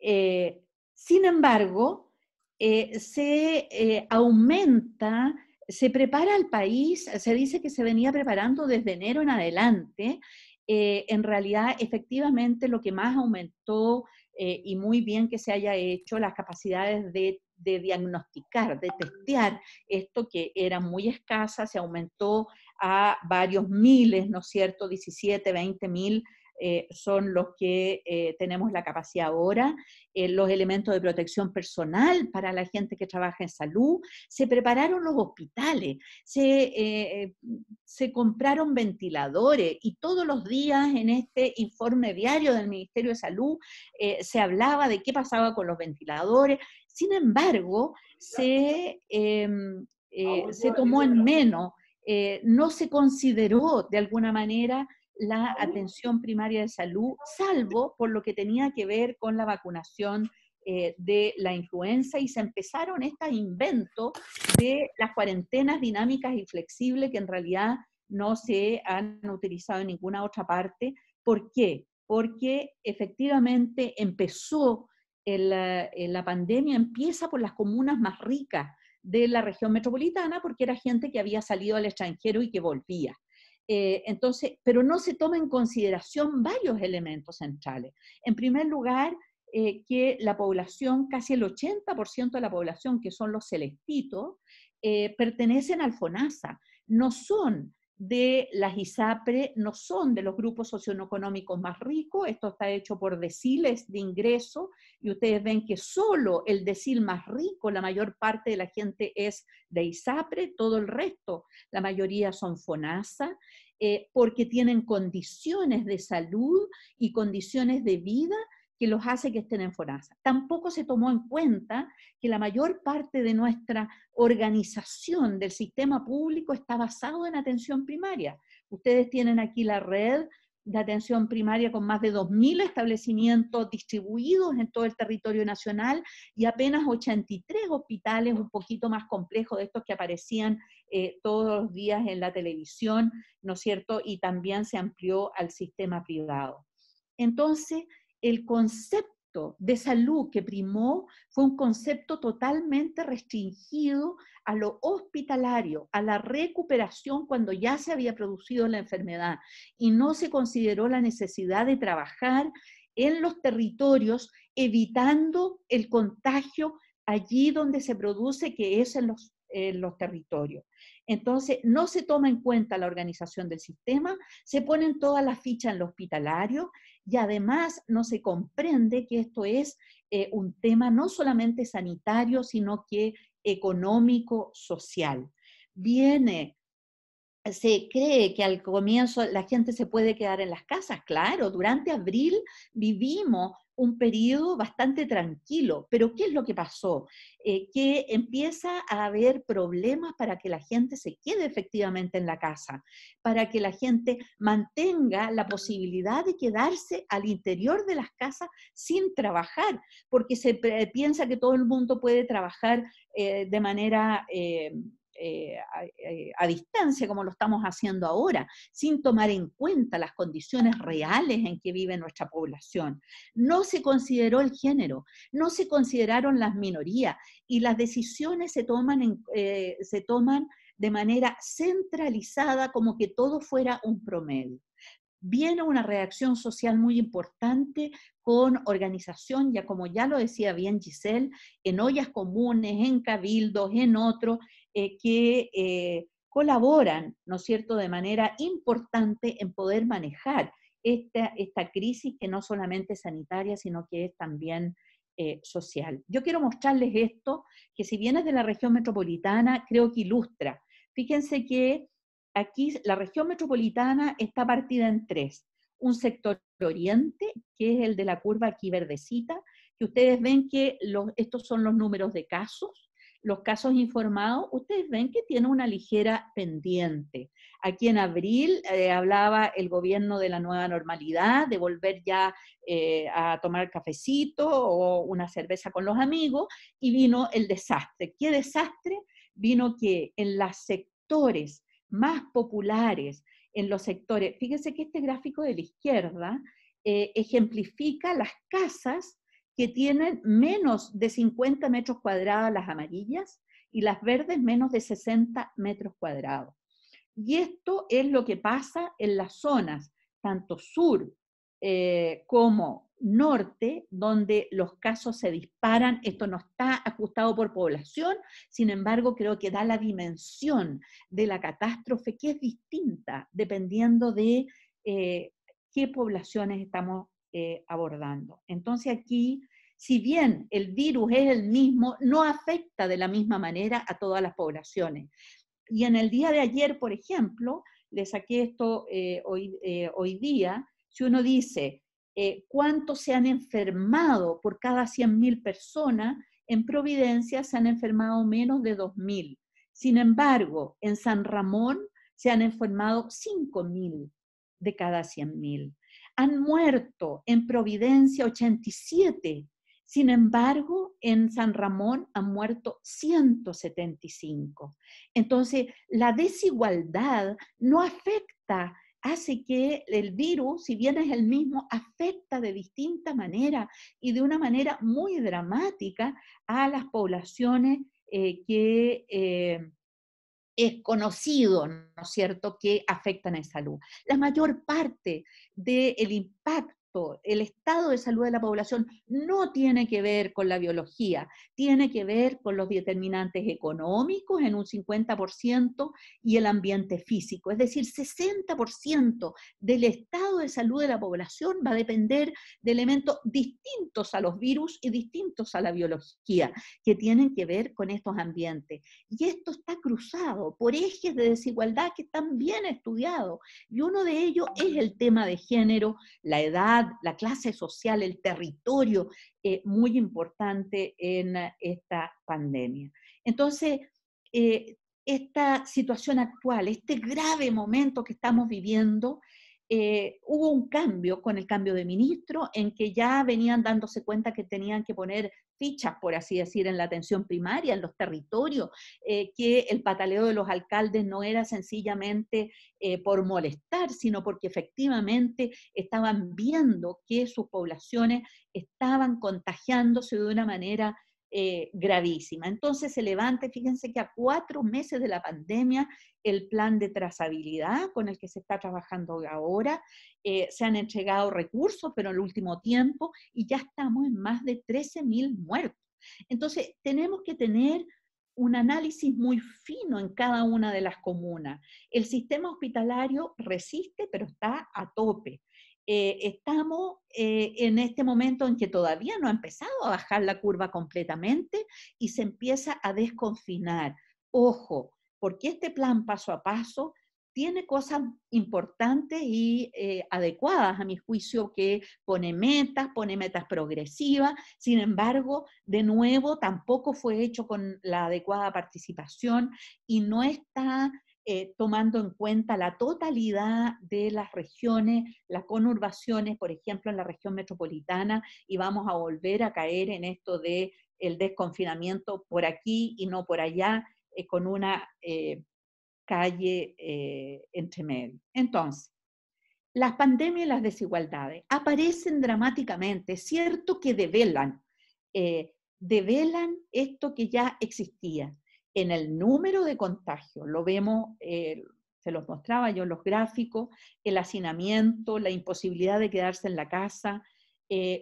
Eh, sin embargo, eh, se eh, aumenta, se prepara el país, se dice que se venía preparando desde enero en adelante. Eh, en realidad, efectivamente, lo que más aumentó, eh, y muy bien que se haya hecho, las capacidades de de diagnosticar, de testear, esto que era muy escasa, se aumentó a varios miles, ¿no es cierto? diecisiete, veinte mil eh, son los que eh, tenemos la capacidad ahora, eh, los elementos de protección personal para la gente que trabaja en salud, se prepararon los hospitales, se, eh, se compraron ventiladores, y todos los días en este informe diario del Ministerio de Salud eh, se hablaba de qué pasaba con los ventiladores. Sin embargo, se, eh, eh, se tomó en menos, eh, no se consideró de alguna manera la atención primaria de salud, salvo por lo que tenía que ver con la vacunación eh, de la influenza, y se empezaron estos inventos de las cuarentenas dinámicas y flexibles que en realidad no se han utilizado en ninguna otra parte. ¿Por qué? Porque efectivamente empezó... En la, en la pandemia empieza por las comunas más ricas de la región metropolitana, porque era gente que había salido al extranjero y que volvía. Eh, entonces, pero no se toma en consideración varios elementos centrales. En primer lugar, eh, que la población, casi el ochenta por ciento de la población, que son los celestitos, eh, pertenecen al FONASA, no son de las ISAPRE, no son de los grupos socioeconómicos más ricos. Esto está hecho por deciles de ingreso, y ustedes ven que solo el decil más rico, la mayor parte de la gente es de ISAPRE, todo el resto, la mayoría son FONASA, eh, porque tienen condiciones de salud y condiciones de vida que los hace que estén en FONASA. Tampoco se tomó en cuenta que la mayor parte de nuestra organización del sistema público está basado en atención primaria. Ustedes tienen aquí la red de atención primaria con más de dos mil establecimientos distribuidos en todo el territorio nacional, y apenas ochenta y tres hospitales un poquito más complejos, de estos que aparecían eh, todos los días en la televisión, ¿no es cierto? Y también se amplió al sistema privado. Entonces, el concepto de salud que primó fue un concepto totalmente restringido a lo hospitalario, a la recuperación cuando ya se había producido la enfermedad, y no se consideró la necesidad de trabajar en los territorios evitando el contagio allí donde se produce, que es en los, en los territorios. Entonces, no se toma en cuenta la organización del sistema, se ponen todas las fichas en lo hospitalario, y además no se comprende que esto es eh, un tema no solamente sanitario, sino que económico, social. Viene... Se cree que al comienzo la gente se puede quedar en las casas, claro, durante abril vivimos un periodo bastante tranquilo, pero ¿qué es lo que pasó? Eh, que empieza a haber problemas para que la gente se quede efectivamente en la casa, para que la gente mantenga la posibilidad de quedarse al interior de las casas sin trabajar, porque se piensa que todo el mundo puede trabajar eh, de manera... Eh, Eh, a, eh, a distancia, como lo estamos haciendo ahora, sin tomar en cuenta las condiciones reales en que vive nuestra población. No se consideró el género, no se consideraron las minorías, y las decisiones se toman, en, eh, se toman de manera centralizada, como que todo fuera un promedio. Viene una reacción social muy importante con organización, ya como ya lo decía bien Giselle, en ollas comunes, en cabildos, en otros, eh, que eh, colaboran, ¿no es cierto?, de manera importante en poder manejar esta, esta crisis, que no solamente es sanitaria, sino que es también eh, social. Yo quiero mostrarles esto, que si bien es de la región metropolitana, creo que ilustra. Fíjense que aquí la región metropolitana está partida en tres. Un sector oriente, que es el de la curva aquí verdecita, que ustedes ven que los, estos son los números de casos, los casos informados, ustedes ven que tiene una ligera pendiente. Aquí en abril eh, hablaba el gobierno de la nueva normalidad, de volver ya eh, a tomar cafecito o una cerveza con los amigos, y vino el desastre. ¿Qué desastre? Vino que en los sectores más populares, en los sectores, fíjense que este gráfico de la izquierda eh, ejemplifica las casas que tienen menos de cincuenta metros cuadrados, las amarillas, y las verdes menos de sesenta metros cuadrados. Y esto es lo que pasa en las zonas, tanto sur eh, como norte, donde los casos se disparan. Esto no está ajustado por población, sin embargo creo que da la dimensión de la catástrofe, que es distinta dependiendo de eh, qué poblaciones estamos eh, abordando. Entonces aquí, si bien el virus es el mismo, no afecta de la misma manera a todas las poblaciones. Y en el día de ayer, por ejemplo, le saqué esto eh, hoy, eh, hoy día, si uno dice... Eh, cuántos se han enfermado por cada cien mil personas, en Providencia se han enfermado menos de dos mil. Sin embargo, en San Ramón se han enfermado cinco mil de cada cien mil. Han muerto en Providencia ochenta y siete. Sin embargo, en San Ramón han muerto ciento setenta y cinco. Entonces, la desigualdad no afecta, hace que el virus, si bien es el mismo, afecta de distinta manera y de una manera muy dramática a las poblaciones eh, que eh, es conocido, ¿no es cierto?, que afectan en salud. La mayor parte del impacto, el estado de salud de la población no tiene que ver con la biología, tiene que ver con los determinantes económicos en un cincuenta por ciento y el ambiente físico. Es decir, sesenta por ciento del estado de salud de la población va a depender de elementos distintos a los virus y distintos a la biología, que tienen que ver con estos ambientes. Y esto está cruzado por ejes de desigualdad que están bien estudiados, y uno de ellos es el tema de género, la edad, la clase social, el territorio, eh, muy importante en esta pandemia. Entonces, eh, esta situación actual, este grave momento que estamos viviendo, eh, hubo un cambio con el cambio de ministro, en que ya venían dándose cuenta que tenían que poner fichas, por así decir, en la atención primaria, en los territorios, eh, que el pataleo de los alcaldes no era sencillamente eh, por molestar, sino porque efectivamente estaban viendo que sus poblaciones estaban contagiándose de una manera Eh, gravísima. Entonces se levanta, fíjense que a cuatro meses de la pandemia, el plan de trazabilidad con el que se está trabajando ahora, eh, se han entregado recursos, pero en el último tiempo, y ya estamos en más de trece mil muertos. Entonces tenemos que tener un análisis muy fino en cada una de las comunas. El sistema hospitalario resiste, pero está a tope. Eh, estamos eh, en este momento en que todavía no ha empezado a bajar la curva completamente y se empieza a desconfinar. Ojo, porque este plan paso a paso tiene cosas importantes y eh, adecuadas, a mi juicio, que pone metas, pone metas progresivas. Sin embargo, de nuevo, tampoco fue hecho con la adecuada participación y no está Eh, tomando en cuenta la totalidad de las regiones, las conurbaciones, por ejemplo, en la región metropolitana, y vamos a volver a caer en esto de el desconfinamiento por aquí y no por allá, eh, con una eh, calle eh, entre medio. Entonces, las pandemias y las desigualdades aparecen dramáticamente, es cierto que develan, eh, develan esto que ya existía. En el número de contagios, lo vemos, eh, se los mostraba yo en los gráficos, el hacinamiento, la imposibilidad de quedarse en la casa, eh,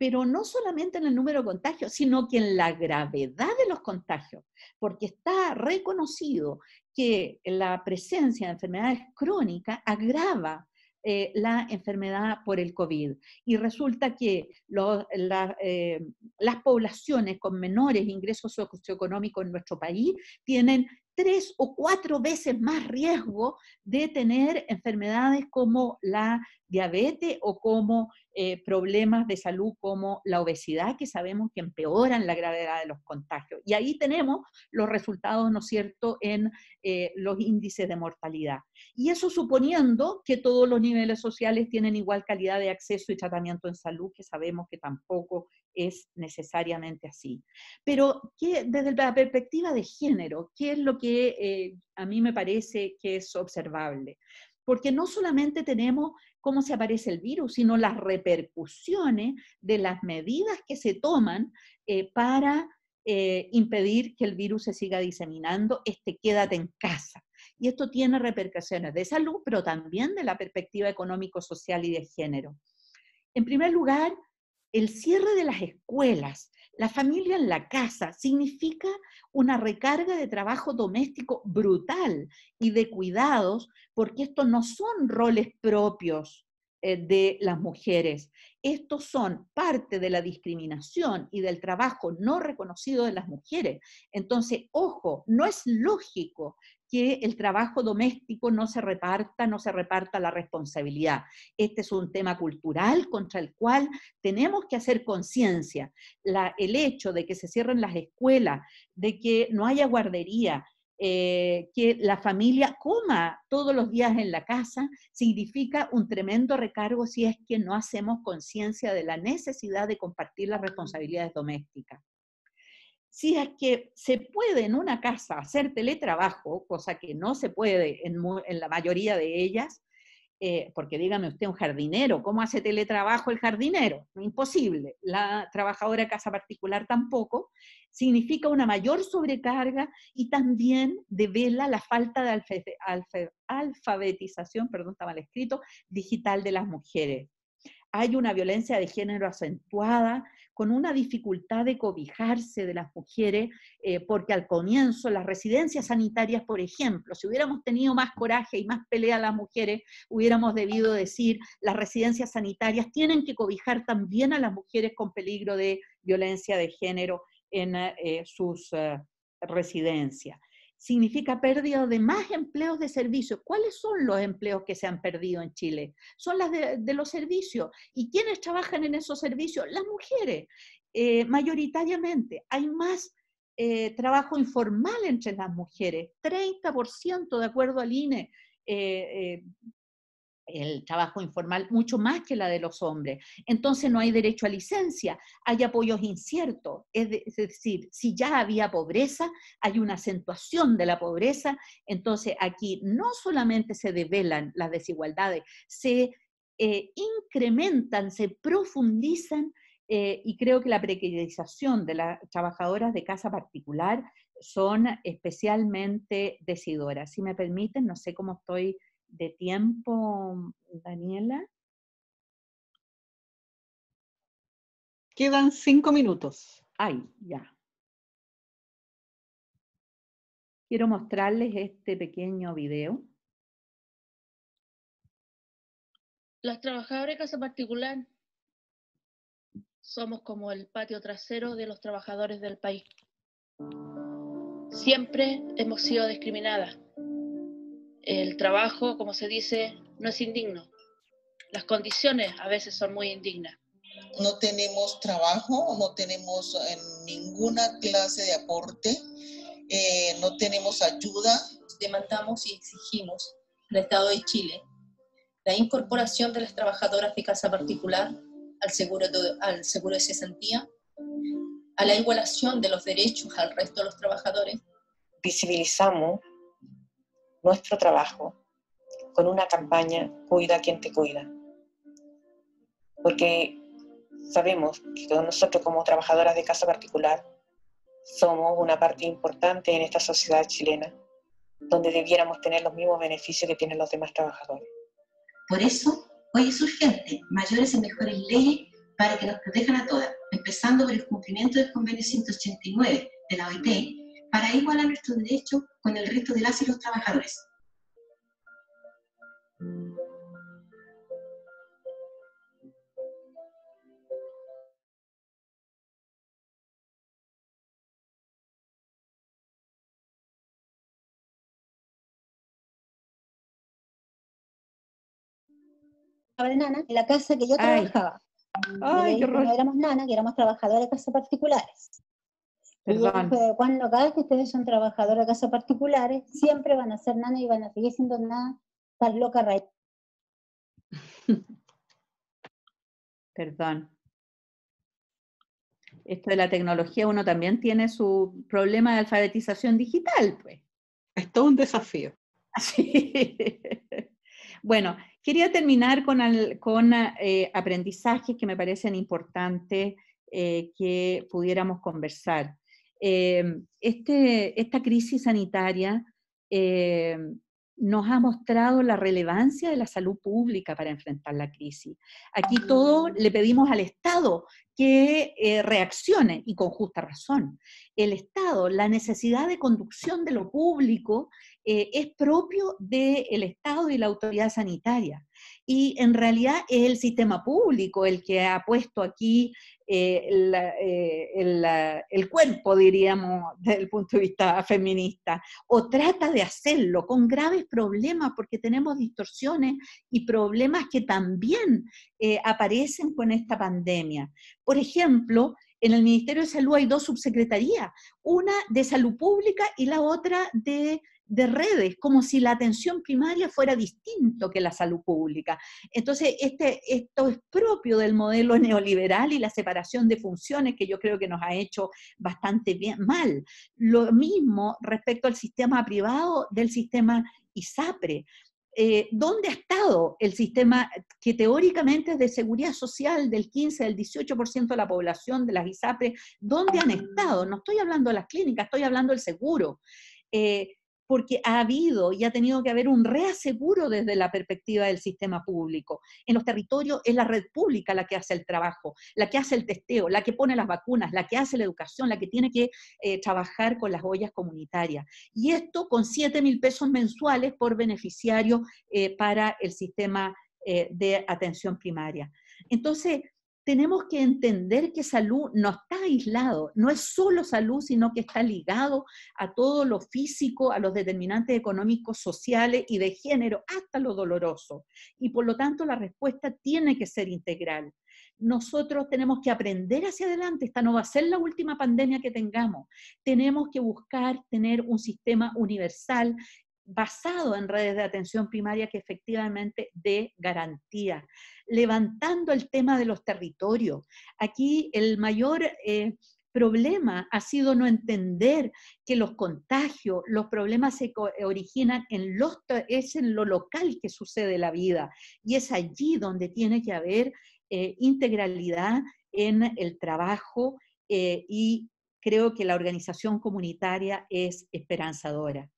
pero no solamente en el número de contagios, sino que en la gravedad de los contagios, porque está reconocido que la presencia de enfermedades crónicas agrava eh, la enfermedad por el COVID, y resulta que lo, la, eh, las poblaciones con menores ingresos socioeconómicos en nuestro país tienen tres o cuatro veces más riesgo de tener enfermedades como la diabetes o como eh, problemas de salud como la obesidad, que sabemos que empeoran la gravedad de los contagios. Y ahí tenemos los resultados, ¿no es cierto?, en eh, los índices de mortalidad. Y eso suponiendo que todos los niveles sociales tienen igual calidad de acceso y tratamiento en salud, que sabemos que tampoco es necesariamente así. Pero ¿qué, desde la perspectiva de género, qué es lo que eh, a mí me parece que es observable? Porque no solamente tenemos cómo se aparece el virus, sino las repercusiones de las medidas que se toman eh, para eh, impedir que el virus se siga diseminando, este quédate en casa. Y esto tiene repercusiones de salud, pero también de la perspectiva económico-social y de género. En primer lugar, el cierre de las escuelas, la familia en la casa, significa una recarga de trabajo doméstico brutal y de cuidados, porque estos no son roles propios eh, de las mujeres. Estos son parte de la discriminación y del trabajo no reconocido de las mujeres. Entonces, ojo, no es lógico que el trabajo doméstico no se reparta, no se reparta la responsabilidad. Este es un tema cultural contra el cual tenemos que hacer conciencia. El hecho de que se cierren las escuelas, de que no haya guardería, eh, que la familia coma todos los días en la casa, significa un tremendo recargo si es que no hacemos conciencia de la necesidad de compartir las responsabilidades domésticas. Si es que se puede en una casa hacer teletrabajo, cosa que no se puede en, en la mayoría de ellas, eh, porque dígame usted, un jardinero, ¿cómo hace teletrabajo el jardinero? Imposible. La trabajadora de casa particular tampoco. Significa una mayor sobrecarga y también devela la falta de alfe, alfe, alfabetización, perdón, está mal escrito, digital de las mujeres. Hay una violencia de género acentuada, con una dificultad de cobijarse de las mujeres, eh, porque al comienzo las residencias sanitarias, por ejemplo, si hubiéramos tenido más coraje y más pelea a las mujeres, hubiéramos debido decir, las residencias sanitarias tienen que cobijar también a las mujeres con peligro de violencia de género en eh, sus eh, residencias. Significa pérdida de más empleos de servicio. ¿Cuáles son los empleos que se han perdido en Chile? Son las de, de los servicios. ¿Y quiénes trabajan en esos servicios? Las mujeres, eh, mayoritariamente. Hay más eh, trabajo informal entre las mujeres, treinta por ciento de acuerdo al I N E, eh, eh, el trabajo informal mucho más que la de los hombres. Entonces no hay derecho a licencia, hay apoyos inciertos, es, de, es decir, si ya había pobreza, hay una acentuación de la pobreza, entonces aquí no solamente se develan las desigualdades, se eh, incrementan, se profundizan, eh, y creo que la precarización de las trabajadoras de casa particular son especialmente decidoras. Si me permiten, no sé cómo estoy de tiempo, Daniela. Quedan cinco minutos. Ay, ya. Quiero mostrarles este pequeño video. Las trabajadoras de casa particular somos como el patio trasero de los trabajadores del país. Siempre hemos sido discriminadas. El trabajo, como se dice, no es indigno. Las condiciones a veces son muy indignas. No tenemos trabajo, no tenemos ninguna clase de aporte, eh, no tenemos ayuda. Demandamos y exigimos al Estado de Chile la incorporación de las trabajadoras de casa particular al seguro de, al seguro de cesantía, a la igualación de los derechos al resto de los trabajadores. Visibilizamos nuestro trabajo con una campaña Cuida a quien te cuida. Porque sabemos que nosotros como trabajadoras de casa particular somos una parte importante en esta sociedad chilena, donde debiéramos tener los mismos beneficios que tienen los demás trabajadores. Por eso, hoy es urgente mayores y mejores leyes para que nos protejan a todas, empezando por el cumplimiento del convenio ciento ochenta y nueve de la O I T, para igualar nuestros derechos con el resto de las y los trabajadores. Ahora, nana, en la casa que yo Ay. trabajaba. Ay, qué rollo. No éramos nana, que éramos trabajadoras de casas particulares. Y yo dije, cuando cada vez que ustedes son trabajadoras de casas particulares, siempre van a ser nanas y van a seguir siendo nada tan loca raíz. Perdón. Esto de la tecnología, uno también tiene su problema de alfabetización digital, pues. Es todo un desafío. Así. Bueno, quería terminar con, al, con eh, aprendizajes que me parecen importantes eh, que pudiéramos conversar. Eh, este, esta crisis sanitaria eh, nos ha mostrado la relevancia de la salud pública para enfrentar la crisis. Aquí todo le pedimos al Estado que eh, reaccione, y con justa razón. El Estado, la necesidad de conducción de lo público eh, es propio del Estado y la autoridad sanitaria. Y en realidad es el sistema público el que ha puesto aquí eh, la, eh, el, el cuerpo, diríamos, desde el punto de vista feminista, o trata de hacerlo con graves problemas, porque tenemos distorsiones y problemas que también eh, aparecen con esta pandemia. Por ejemplo, en el Ministerio de Salud hay dos subsecretarías, una de Salud Pública y la otra de... de redes, como si la atención primaria fuera distinto que la salud pública. Entonces, este, esto es propio del modelo neoliberal y la separación de funciones que yo creo que nos ha hecho bastante bien, mal. Lo mismo respecto al sistema privado del sistema ISAPRE. Eh, ¿Dónde ha estado el sistema que teóricamente es de seguridad social del quince, del dieciocho por ciento de la población de las ISAPRE? ¿Dónde han estado? No estoy hablando de las clínicas, estoy hablando del seguro. Eh, porque ha habido y ha tenido que haber un reaseguro desde la perspectiva del sistema público. En los territorios es la red pública la que hace el trabajo, la que hace el testeo, la que pone las vacunas, la que hace la educación, la que tiene que eh, trabajar con las ollas comunitarias. Y esto con siete mil pesos mensuales por beneficiario eh, para el sistema eh, de atención primaria. Entonces, tenemos que entender que salud no está aislado, no es solo salud, sino que está ligado a todo lo físico, a los determinantes económicos, sociales y de género, hasta lo doloroso. Y por lo tanto la respuesta tiene que ser integral. Nosotros tenemos que aprender hacia adelante, esta no va a ser la última pandemia que tengamos. Tenemos que buscar tener un sistema universal basado en redes de atención primaria que efectivamente dé garantía, levantando el tema de los territorios. Aquí el mayor eh, problema ha sido no entender que los contagios, los problemas se originan en los, es en lo local que sucede la vida, y es allí donde tiene que haber eh, integralidad en el trabajo, eh, y creo que la organización comunitaria es esperanzadora.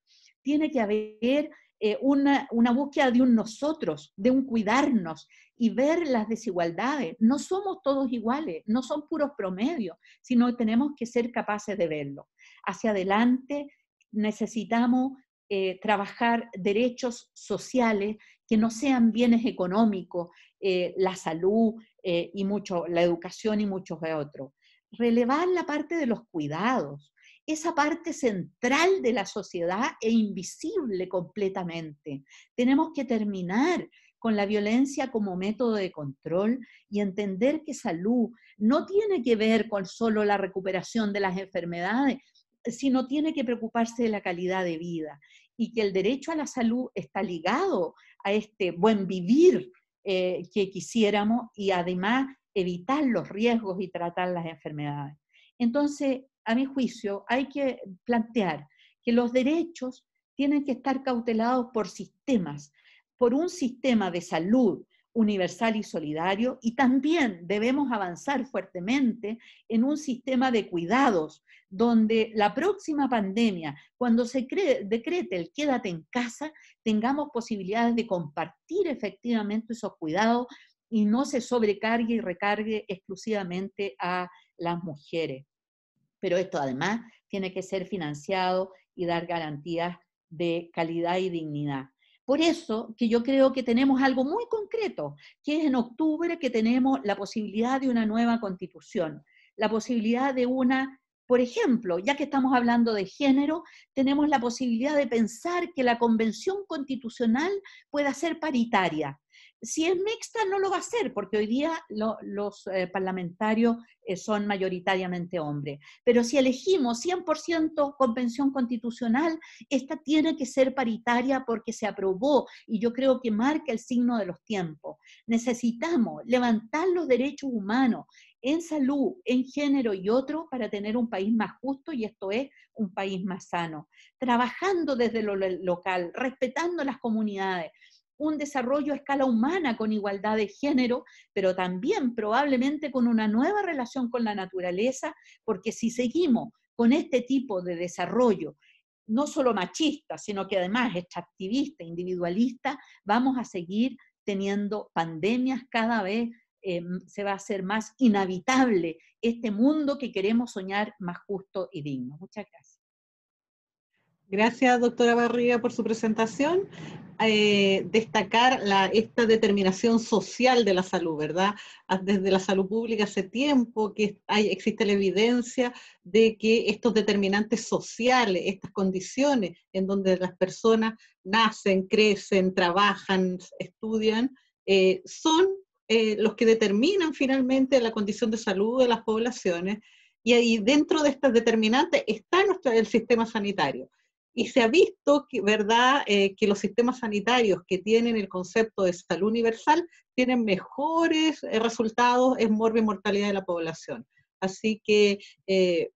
Tiene que haber eh, una, una búsqueda de un nosotros, de un cuidarnos, y ver las desigualdades. No somos todos iguales, no son puros promedios, sino que tenemos que ser capaces de verlo. Hacia adelante necesitamos eh, trabajar derechos sociales que no sean bienes económicos, eh, la salud, eh, y mucho, la educación y muchos otros. Relevar la parte de los cuidados, esa parte central de la sociedad e invisible completamente. Tenemos que terminar con la violencia como método de control y entender que salud no tiene que ver con solo la recuperación de las enfermedades, sino tiene que preocuparse de la calidad de vida, y que el derecho a la salud está ligado a este buen vivir eh, que quisiéramos, y además evitar los riesgos y tratar las enfermedades. Entonces, a mi juicio, hay que plantear que los derechos tienen que estar cautelados por sistemas, por un sistema de salud universal y solidario, y también debemos avanzar fuertemente en un sistema de cuidados, donde la próxima pandemia, cuando se decrete el quédate en casa, tengamos posibilidades de compartir efectivamente esos cuidados y no se sobrecargue y recargue exclusivamente a las mujeres. Pero esto además tiene que ser financiado y dar garantías de calidad y dignidad. Por eso que yo creo que tenemos algo muy concreto, que es en octubre que tenemos la posibilidad de una nueva constitución, la posibilidad de una, por ejemplo, ya que estamos hablando de género, tenemos la posibilidad de pensar que la convención constitucional pueda ser paritaria. Si es mixta no lo va a ser, porque hoy día lo, los eh, parlamentarios eh, son mayoritariamente hombres. Pero si elegimos cien por ciento convención constitucional, esta tiene que ser paritaria porque se aprobó, y yo creo que marca el signo de los tiempos. Necesitamos levantar los derechos humanos en salud, en género y otro, para tener un país más justo, y esto es un país más sano. Trabajando desde lo local, respetando las comunidades, un desarrollo a escala humana con igualdad de género, pero también probablemente con una nueva relación con la naturaleza, porque si seguimos con este tipo de desarrollo, no solo machista, sino que además extractivista, individualista, vamos a seguir teniendo pandemias. Cada vez eh, se va a hacer más inhabitable este mundo que queremos soñar más justo y digno. Muchas gracias. Gracias, doctora Barría, por su presentación. Eh, destacar la, esta determinación social de la salud, ¿verdad? Desde la salud pública hace tiempo que hay, existe la evidencia de que estos determinantes sociales, estas condiciones en donde las personas nacen, crecen, trabajan, estudian, eh, son eh, los que determinan finalmente la condición de salud de las poblaciones, y ahí dentro de estas determinantes está nuestro, el sistema sanitario. Y se ha visto que, ¿verdad? Eh, que los sistemas sanitarios que tienen el concepto de salud universal tienen mejores eh, resultados en morbimortalidad de la población. Así que eh,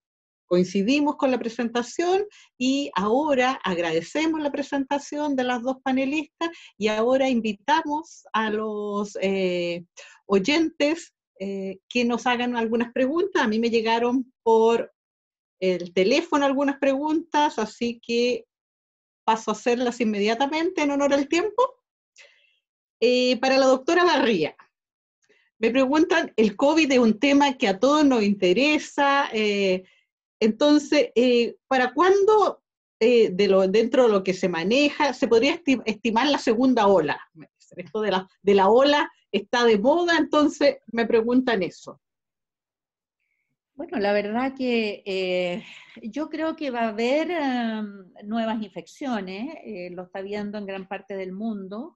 coincidimos con la presentación, y ahora agradecemos la presentación de las dos panelistas, y ahora invitamos a los eh, oyentes eh, que nos hagan algunas preguntas. A mí me llegaron por el teléfono algunas preguntas, así que paso a hacerlas inmediatamente en honor al tiempo. Eh, para la doctora Barría, me preguntan, el COVID es un tema que a todos nos interesa, eh, entonces, eh, ¿para cuándo, eh, de lo, dentro de lo que se maneja, se podría estim- estimar la segunda ola? Esto de la, de la ola está de moda, entonces me preguntan eso. Bueno, la verdad que eh, yo creo que va a haber um, nuevas infecciones, eh, lo está viendo en gran parte del mundo,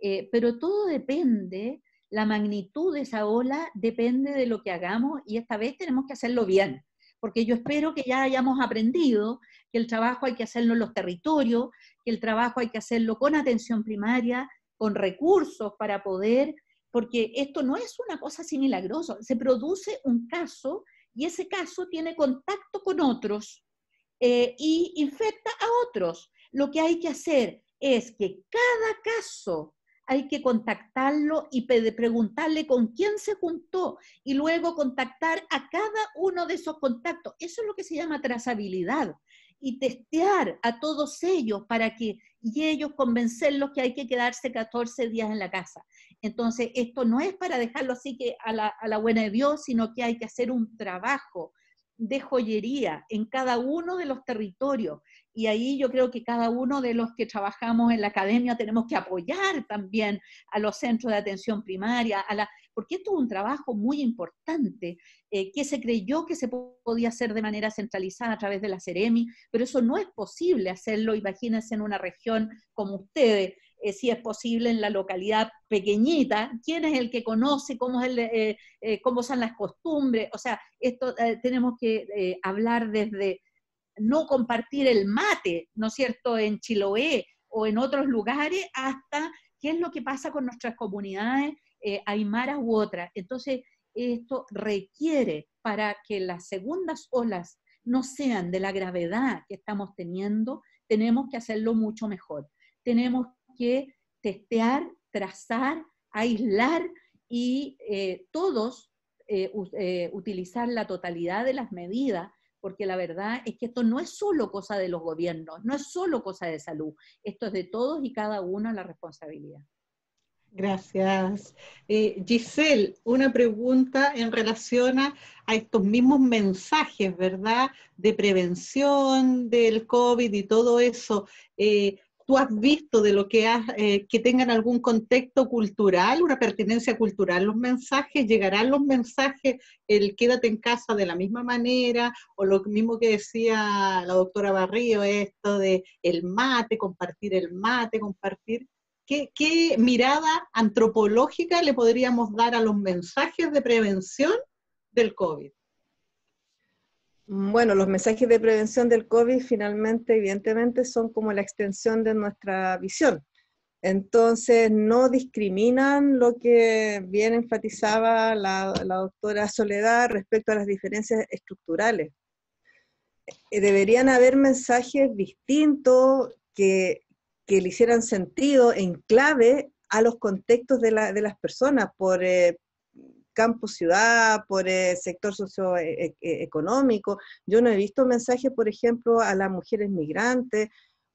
eh, pero todo depende, la magnitud de esa ola depende de lo que hagamos, y esta vez tenemos que hacerlo bien, porque yo espero que ya hayamos aprendido que el trabajo hay que hacerlo en los territorios, que el trabajo hay que hacerlo con atención primaria, con recursos para poder, porque esto no es una cosa así milagrosa, se produce un caso y ese caso tiene contacto con otros eh, y infecta a otros. Lo que hay que hacer es que cada caso hay que contactarlo y preguntarle con quién se juntó y luego contactar a cada uno de esos contactos. Eso es lo que se llama trazabilidad y testear a todos ellos para que, y ellos convencerlos que hay que quedarse catorce días en la casa. Entonces esto no es para dejarlo así que a la, a la buena de Dios, sino que hay que hacer un trabajo de joyería en cada uno de los territorios. Y ahí yo creo que cada uno de los que trabajamos en la academia tenemos que apoyar también a los centros de atención primaria, a la, porque esto es un trabajo muy importante, eh, que se creyó que se podía hacer de manera centralizada a través de la SEREMI, pero eso no es posible hacerlo, imagínense en una región como ustedes, eh, si es posible en la localidad pequeñita, quién es el que conoce, cómo, es el, eh, eh, cómo son las costumbres, o sea, esto eh, tenemos que eh, hablar desde... no compartir el mate, ¿no es cierto?, en Chiloé o en otros lugares, hasta qué es lo que pasa con nuestras comunidades eh, aymaras u otras. Entonces, esto requiere para que las segundas olas no sean de la gravedad que estamos teniendo, tenemos que hacerlo mucho mejor. Tenemos que testear, trazar, aislar y eh, todos eh, uh, eh, utilizar la totalidad de las medidas, porque la verdad es que esto no es solo cosa de los gobiernos, no es solo cosa de salud, esto es de todos y cada uno la responsabilidad. Gracias. Eh, Giselle, una pregunta en relación a, a estos mismos mensajes, ¿verdad?, de prevención del COVID y todo eso. Eh, ¿Tú has visto de lo que, has, eh, que tengan algún contexto cultural, una pertinencia cultural los mensajes? ¿Llegarán los mensajes, el quédate en casa de la misma manera? O lo mismo que decía la doctora Barrío, esto de el mate, compartir el mate, compartir. ¿Qué, qué mirada antropológica le podríamos dar a los mensajes de prevención del COVID? Bueno, los mensajes de prevención del COVID finalmente, evidentemente, son como la extensión de nuestra visión. Entonces, no discriminan lo que bien enfatizaba la, la doctora Soledad respecto a las diferencias estructurales. Deberían haber mensajes distintos que, que le hicieran sentido en clave a los contextos de, la, de las personas, por eh, campo ciudad, por el sector socioeconómico. Yo no he visto mensajes, por ejemplo, a las mujeres migrantes,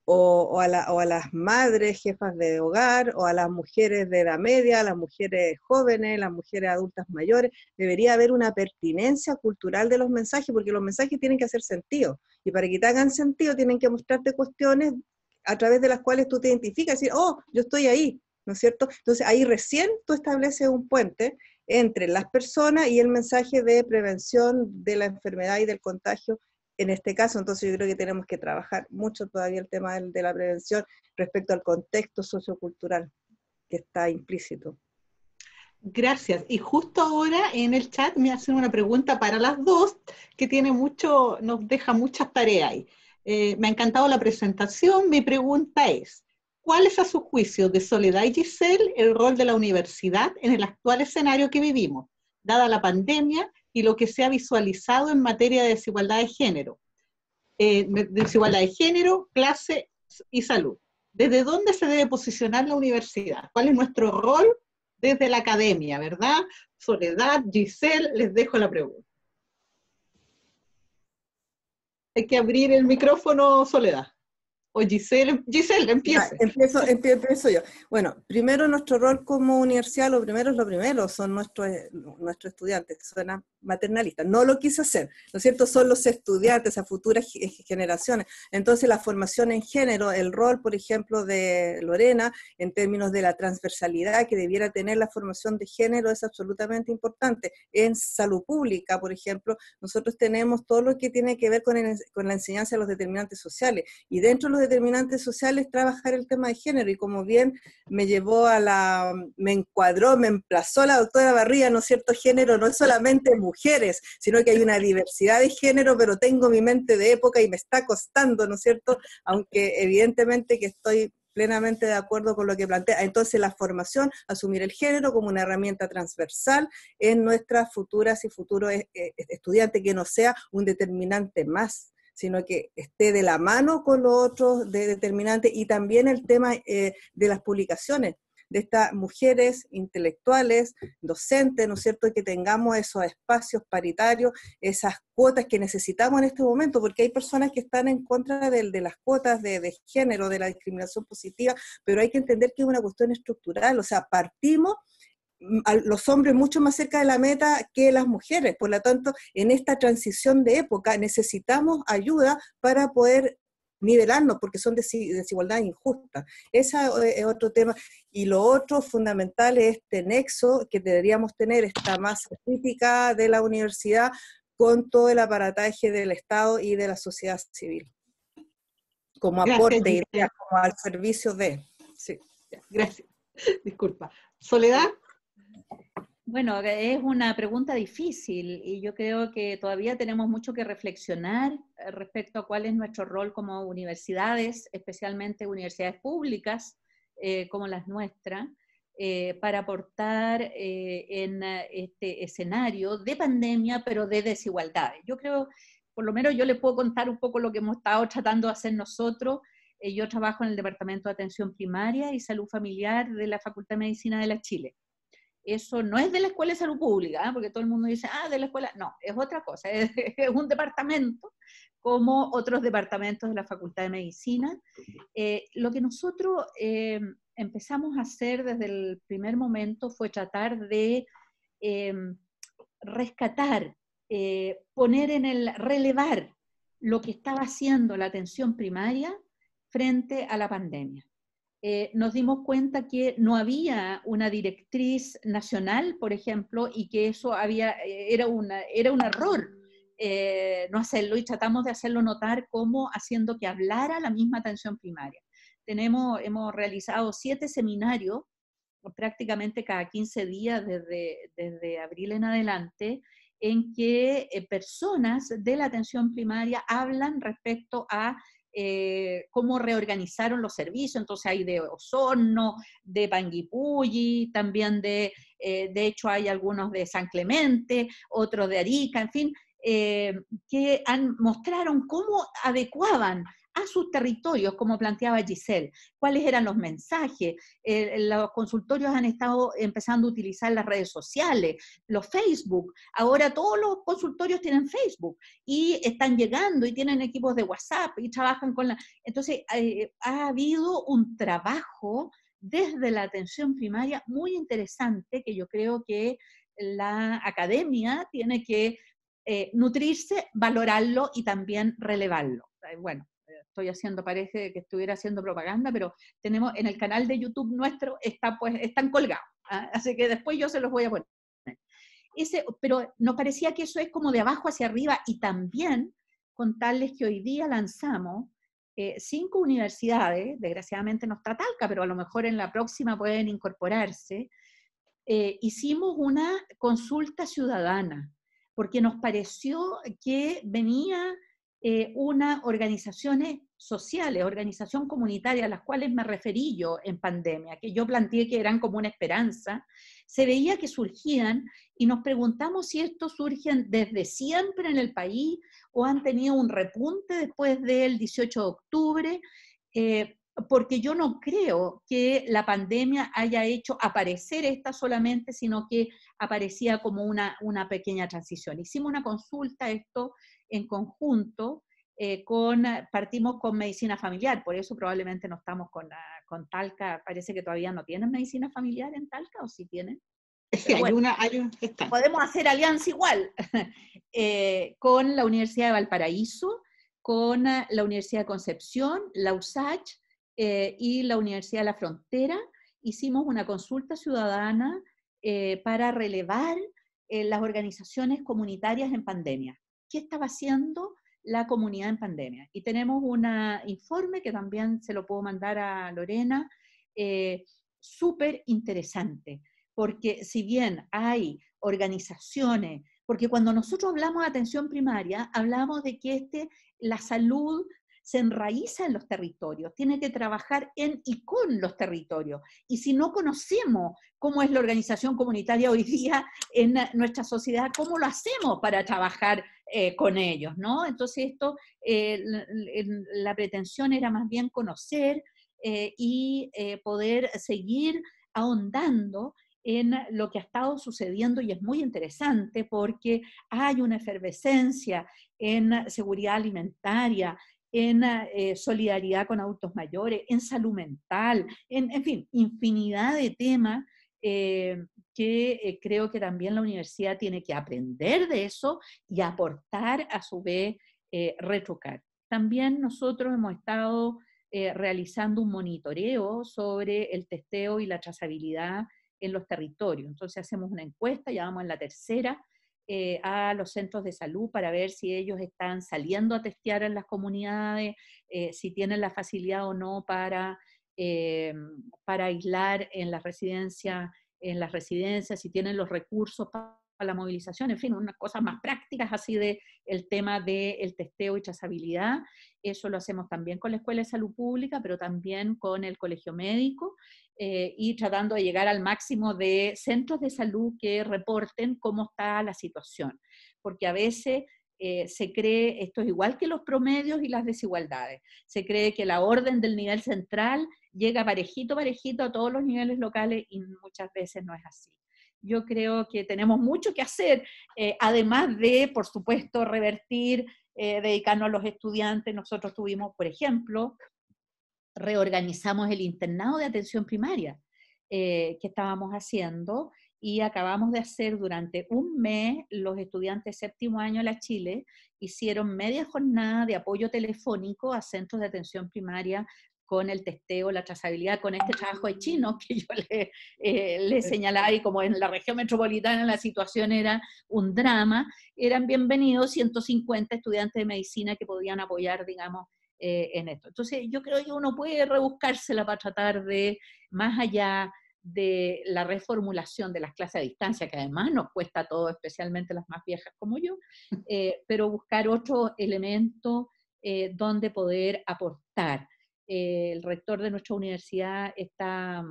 o, o, a la, o a las madres jefas de hogar, o a las mujeres de edad media, a las mujeres jóvenes, las mujeres adultas mayores. Debería haber una pertinencia cultural de los mensajes, porque los mensajes tienen que hacer sentido, y para que te hagan sentido tienen que mostrarte cuestiones a través de las cuales tú te identificas, y decir, oh, yo estoy ahí, ¿no es cierto? Entonces ahí recién tú estableces un puente entre las personas y el mensaje de prevención de la enfermedad y del contagio en este caso. Entonces yo creo que tenemos que trabajar mucho todavía el tema de la prevención respecto al contexto sociocultural que está implícito. Gracias. Y justo ahora en el chat me hacen una pregunta para las dos que tiene mucho, nos deja muchas tareas ahí. Eh, me ha encantado la presentación. Mi pregunta es: ¿cuál es, a su juicio, de Soledad y Giselle, el rol de la universidad en el actual escenario que vivimos, dada la pandemia y lo que se ha visualizado en materia de desigualdad de género, eh, desigualdad de género, clase y salud? ¿Desde dónde se debe posicionar la universidad? ¿Cuál es nuestro rol desde la academia, verdad? Soledad, Giselle, les dejo la pregunta. Hay que abrir el micrófono, Soledad. O Giselle, Giselle, empieza. Ah, empiezo, empiezo yo. Bueno, primero nuestro rol como universidad, lo primero es lo primero, son nuestros nuestros estudiantes, suena maternalista, no lo quise hacer, ¿no es cierto? Son los estudiantes, a futuras generaciones. Entonces la formación en género, el rol, por ejemplo, de Lorena, en términos de la transversalidad que debiera tener la formación de género es absolutamente importante. En salud pública, por ejemplo, nosotros tenemos todo lo que tiene que ver con, el, con la enseñanza de los determinantes sociales, y dentro de los determinantes sociales trabajar el tema de género, y como bien me llevó a la, me encuadró, me emplazó la doctora Barría, ¿no es cierto? Género no es solamente mujeres, sino que hay una diversidad de género, pero tengo mi mente de época y me está costando, ¿no es cierto? Aunque evidentemente que estoy plenamente de acuerdo con lo que plantea. Entonces la formación, asumir el género como una herramienta transversal en nuestras futuras y futuros estudiantes, que no sea un determinante más, sino que esté de la mano con los otros de determinantes. Y también el tema eh, de las publicaciones, de estas mujeres intelectuales, docentes, ¿no es cierto?, que tengamos esos espacios paritarios, esas cuotas que necesitamos en este momento, porque hay personas que están en contra de, de las cuotas de, de género, de la discriminación positiva, pero hay que entender que es una cuestión estructural, o sea, partimos a los hombres mucho más cerca de la meta que las mujeres, por lo tanto, en esta transición de época necesitamos ayuda para poder nivelarnos, porque son desigualdades injustas. Ese es otro tema. Y lo otro fundamental es este nexo que deberíamos tener, esta masa crítica de la universidad con todo el aparataje del Estado y de la sociedad civil, como aporte de ideas, como al servicio de... Sí. Gracias. Disculpa. Soledad. Bueno, es una pregunta difícil y yo creo que todavía tenemos mucho que reflexionar respecto a cuál es nuestro rol como universidades, especialmente universidades públicas eh, como las nuestras, eh, para aportar eh, en este escenario de pandemia, pero de desigualdades. Yo creo, por lo menos yo les puedo contar un poco lo que hemos estado tratando de hacer nosotros. Eh, yo trabajo en el Departamento de Atención Primaria y Salud Familiar de la Facultad de Medicina de la Chile. Eso no es de la Escuela de Salud Pública, ¿eh? Porque todo el mundo dice, ah, de la escuela, no, es otra cosa, es, es un departamento como otros departamentos de la Facultad de Medicina. Eh, lo que nosotros eh, empezamos a hacer desde el primer momento fue tratar de eh, rescatar, eh, poner en el, relevar lo que estaba haciendo la atención primaria frente a la pandemia. Eh, nos dimos cuenta que no había una directriz nacional, por ejemplo, y que eso había, era, una, era un error eh, no hacerlo, y tratamos de hacerlo notar como haciendo que hablara la misma atención primaria. Tenemos, hemos realizado siete seminarios, prácticamente cada quince días desde, desde abril en adelante, en que eh, personas de la atención primaria hablan respecto a Eh, cómo reorganizaron los servicios. Entonces hay de Osorno, de Panguipulli, también de, eh, de hecho hay algunos de San Clemente, otros de Arica, en fin, eh, que han, mostraron cómo adecuaban a sus territorios, como planteaba Giselle, cuáles eran los mensajes. Eh, los consultorios han estado empezando a utilizar las redes sociales, los Facebook, ahora todos los consultorios tienen Facebook, y están llegando, y tienen equipos de WhatsApp, y trabajan con la... Entonces, eh, ha habido un trabajo desde la atención primaria muy interesante, que yo creo que la academia tiene que eh, nutrirse, valorarlo, y también relevarlo. Eh, bueno, estoy haciendo, parece que estuviera haciendo propaganda, pero tenemos en el canal de YouTube nuestro, está, pues, están colgados, ¿eh? Así que después yo se los voy a poner. Ese, pero nos parecía que eso es como de abajo hacia arriba, y también contarles que hoy día lanzamos eh, cinco universidades, desgraciadamente no está Talca, pero a lo mejor en la próxima pueden incorporarse. Eh, hicimos una consulta ciudadana, porque nos pareció que venía... Eh, unas organizaciones sociales, organización comunitaria, a las cuales me referí yo en pandemia, que yo planteé que eran como una esperanza, se veía que surgían, y nos preguntamos si estos surgen desde siempre en el país, o han tenido un repunte después del dieciocho de octubre, eh, porque yo no creo que la pandemia haya hecho aparecer esta solamente, sino que aparecía como una, una pequeña transición. Hicimos una consulta, esto en conjunto, eh, con, partimos con medicina familiar, por eso probablemente no estamos con, la, con Talca, parece que todavía no tienen medicina familiar en Talca, o si tienen. Sí, hay bueno, una, hay un, está. Podemos hacer alianza igual, eh, con la Universidad de Valparaíso, con la Universidad de Concepción, la U S A C H, eh, y la Universidad de la Frontera. Hicimos una consulta ciudadana eh, para relevar eh, las organizaciones comunitarias en pandemia. ¿Qué estaba haciendo? la comunidad en pandemia. Y tenemos un informe que también se lo puedo mandar a Lorena, eh, súper interesante, porque si bien hay organizaciones, porque cuando nosotros hablamos de atención primaria, hablamos de que este, la salud se enraiza en los territorios, tiene que trabajar en y con los territorios. Y si no conocemos cómo es la organización comunitaria hoy día en nuestra sociedad, ¿cómo lo hacemos para trabajar eh, con ellos, ¿no? Entonces esto, eh, la, la pretensión era más bien conocer eh, y eh, poder seguir ahondando en lo que ha estado sucediendo, y es muy interesante porque hay una efervescencia en seguridad alimentaria, en eh, solidaridad con adultos mayores, en salud mental, en, en fin, infinidad de temas eh, que eh, creo que también la universidad tiene que aprender de eso y aportar a su vez, eh, retrucar. También nosotros hemos estado eh, realizando un monitoreo sobre el testeo y la trazabilidad en los territorios. Entonces hacemos una encuesta, ya vamos en la tercera, eh, a los centros de salud para ver si ellos están saliendo a testear en las comunidades, eh, si tienen la facilidad o no para, eh, para aislar en las residencias, en las residencias, si tienen los recursos para la movilización, en fin, unas cosas más prácticas así de el tema del testeo y trazabilidad. Eso lo hacemos también con la Escuela de Salud Pública, pero también con el Colegio Médico, eh, y tratando de llegar al máximo de centros de salud que reporten cómo está la situación. Porque a veces eh, se cree, esto es igual que los promedios y las desigualdades, se cree que la orden del nivel central llega parejito, parejito a todos los niveles locales, y muchas veces no es así. Yo creo que tenemos mucho que hacer, eh, además de, por supuesto, revertir, eh, dedicarnos a los estudiantes. Nosotros tuvimos, por ejemplo, reorganizamos el internado de atención primaria eh, que estábamos haciendo, y acabamos de hacer durante un mes, los estudiantes séptimo año de la Chile hicieron media jornada de apoyo telefónico a centros de atención primaria con el testeo, la trazabilidad, con este trabajo de chinos que yo le, eh, le señalaba, y como en la región metropolitana la situación era un drama, eran bienvenidos ciento cincuenta estudiantes de medicina que podían apoyar, digamos, eh, en esto. Entonces yo creo que uno puede rebuscársela para tratar de, más allá de la reformulación de las clases a distancia, que además nos cuesta todo, especialmente las más viejas como yo, eh, pero buscar otro elemento eh, donde poder aportar. Eh, el rector de nuestra universidad está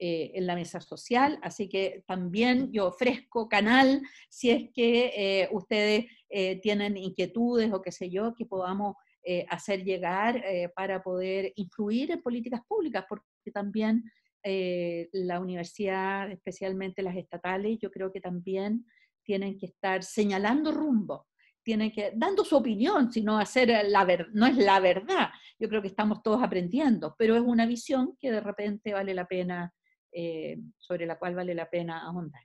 eh, en la mesa social, así que también yo ofrezco canal, si es que eh, ustedes eh, tienen inquietudes o qué sé yo, que podamos eh, hacer llegar eh, para poder influir en políticas públicas, porque también eh, la universidad, especialmente las estatales, yo creo que también tienen que estar señalando rumbo. Tiene que, dando su opinión, sino hacer la ver, no es la verdad. Yo creo que estamos todos aprendiendo, pero es una visión que de repente vale la pena, eh, sobre la cual vale la pena ahondar.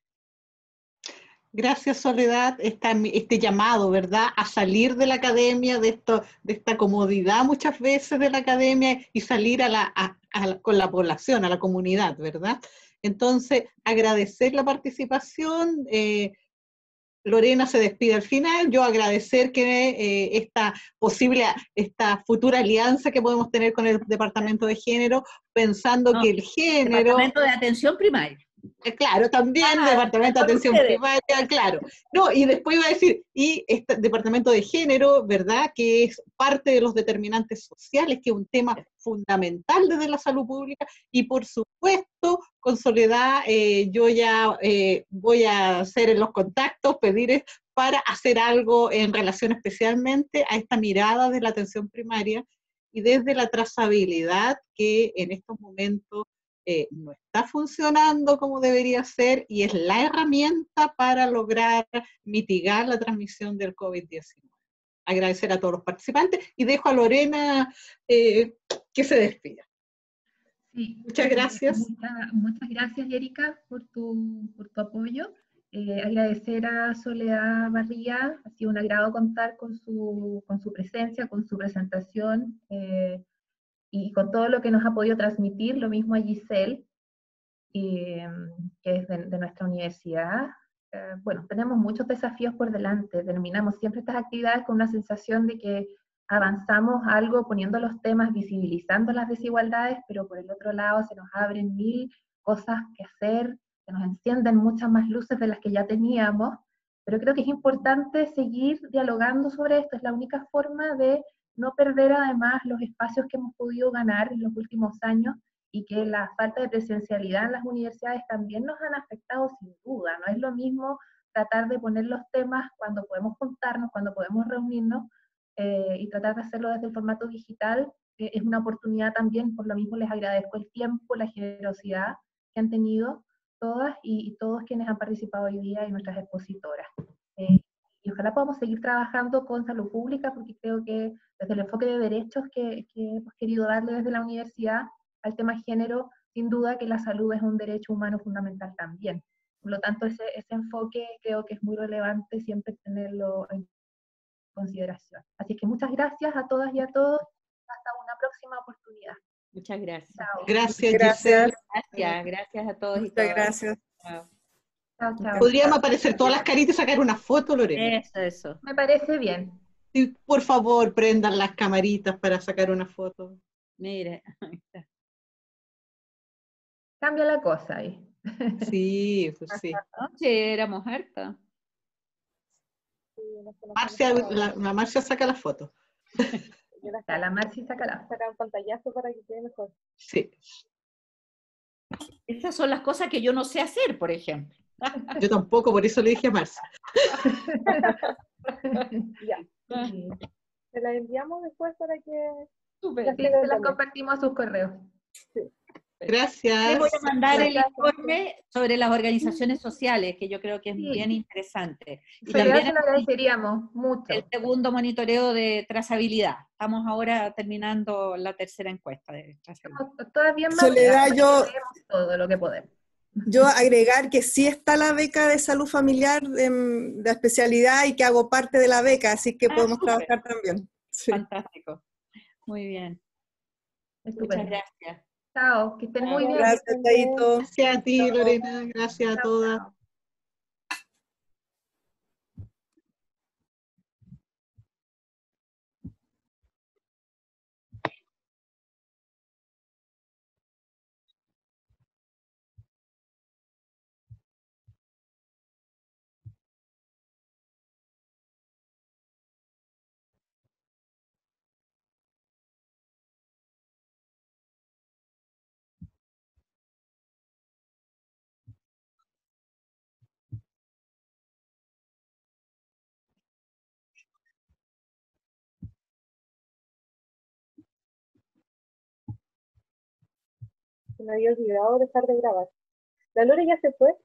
Gracias, Soledad, esta, este llamado, ¿verdad?, a salir de la academia, de, esto, de esta comodidad muchas veces de la academia, y salir a la, a, a la, con la población, a la comunidad, ¿verdad? Entonces, agradecer la participación. eh, Lorena se despide al final. Yo agradecer que eh, esta posible, esta futura alianza que podemos tener con el Departamento de Género, pensando no, que el género... Departamento de Atención Primaria. Eh, claro, también ah, Departamento de Atención ustedes. Primaria, claro. No, y después iba a decir, y este Departamento de Género, ¿verdad?, que es parte de los determinantes sociales, que es un tema fundamental desde la salud pública, y por supuesto, con Soledad, eh, yo ya eh, voy a hacer en los contactos, pedir para hacer algo en relación especialmente a esta mirada de la atención primaria, y desde la trazabilidad que en estos momentos eh, no está funcionando como debería ser, y es la herramienta para lograr mitigar la transmisión del COVID diecinueve. Agradecer a todos los participantes, y dejo a Lorena eh, que se despida. Sí, muchas gracias. Muchas, muchas gracias, Erika, por tu, por tu apoyo. Eh, agradecer a Soledad Barría, ha sido un agrado contar con su, con su presencia, con su presentación, eh, y con todo lo que nos ha podido transmitir, lo mismo a Giselle, eh, que es de, de nuestra universidad. eh, bueno, tenemos muchos desafíos por delante. Terminamos siempre estas actividades con una sensación de que avanzamos algo poniendo los temas, visibilizando las desigualdades, pero por el otro lado se nos abren mil cosas que hacer, se nos encienden muchas más luces de las que ya teníamos, pero creo que es importante seguir dialogando sobre esto, es la única forma de no perder además los espacios que hemos podido ganar en los últimos años, y que la falta de presencialidad en las universidades también nos han afectado sin duda. No es lo mismo tratar de poner los temas cuando podemos juntarnos, cuando podemos reunirnos, eh, y tratar de hacerlo desde el formato digital, eh, es una oportunidad también. Por lo mismo les agradezco el tiempo, la generosidad que han tenido todas y, y todos quienes han participado hoy día y nuestras expositoras. Eh, y ojalá podamos seguir trabajando con salud pública, porque creo que desde el enfoque de derechos que, que hemos querido darle desde la universidad al tema género, sin duda que la salud es un derecho humano fundamental también. Por lo tanto, ese, ese enfoque creo que es muy relevante siempre tenerlo en consideración. Así que muchas gracias a todas y a todos. Hasta una próxima oportunidad. Muchas gracias. Chao. Gracias, Giselle. Gracias, gracias a todos y todas. Muchas gracias. Chao. Chao, chao. Podríamos aparecer todas las caritas y sacar una foto, Lorena. Eso, eso. Me parece bien. Sí, por favor, prendan las camaritas para sacar una foto. Mira, ahí está. Cambia la cosa ahí. Sí, pues sí. Anoche éramos hartas. Marcia, la, la Marcia saca la foto. La, la Marcia saca la foto. Saca un pantallazo para que quede mejor. Sí. Estas son las cosas que yo no sé hacer, por ejemplo. Yo tampoco, por eso le dije a Marcia. Ya. Se las enviamos después para que... Súper. Sí, se las compartimos a sus correos. Sí. Gracias. Les voy a mandar el informe sobre las organizaciones sociales, que yo creo que es sí. bien interesante. Y pero también lo agradeceríamos mucho. El segundo monitoreo de trazabilidad. Estamos ahora terminando la tercera encuesta de trazabilidad. No, todavía más. Soledad, yo... Todo lo que podemos. Yo agregar que sí está la beca de salud familiar de, de especialidad y que hago parte de la beca, así que ah, podemos super. trabajar también. Sí. Fantástico. Muy bien. Estupendo. Muchas gracias. Chao, que estén muy bien. Gracias, Taito. Gracias a ti, Lorena. Gracias a todas. Me había olvidado dejar de grabar. ¿La Lore ya se fue?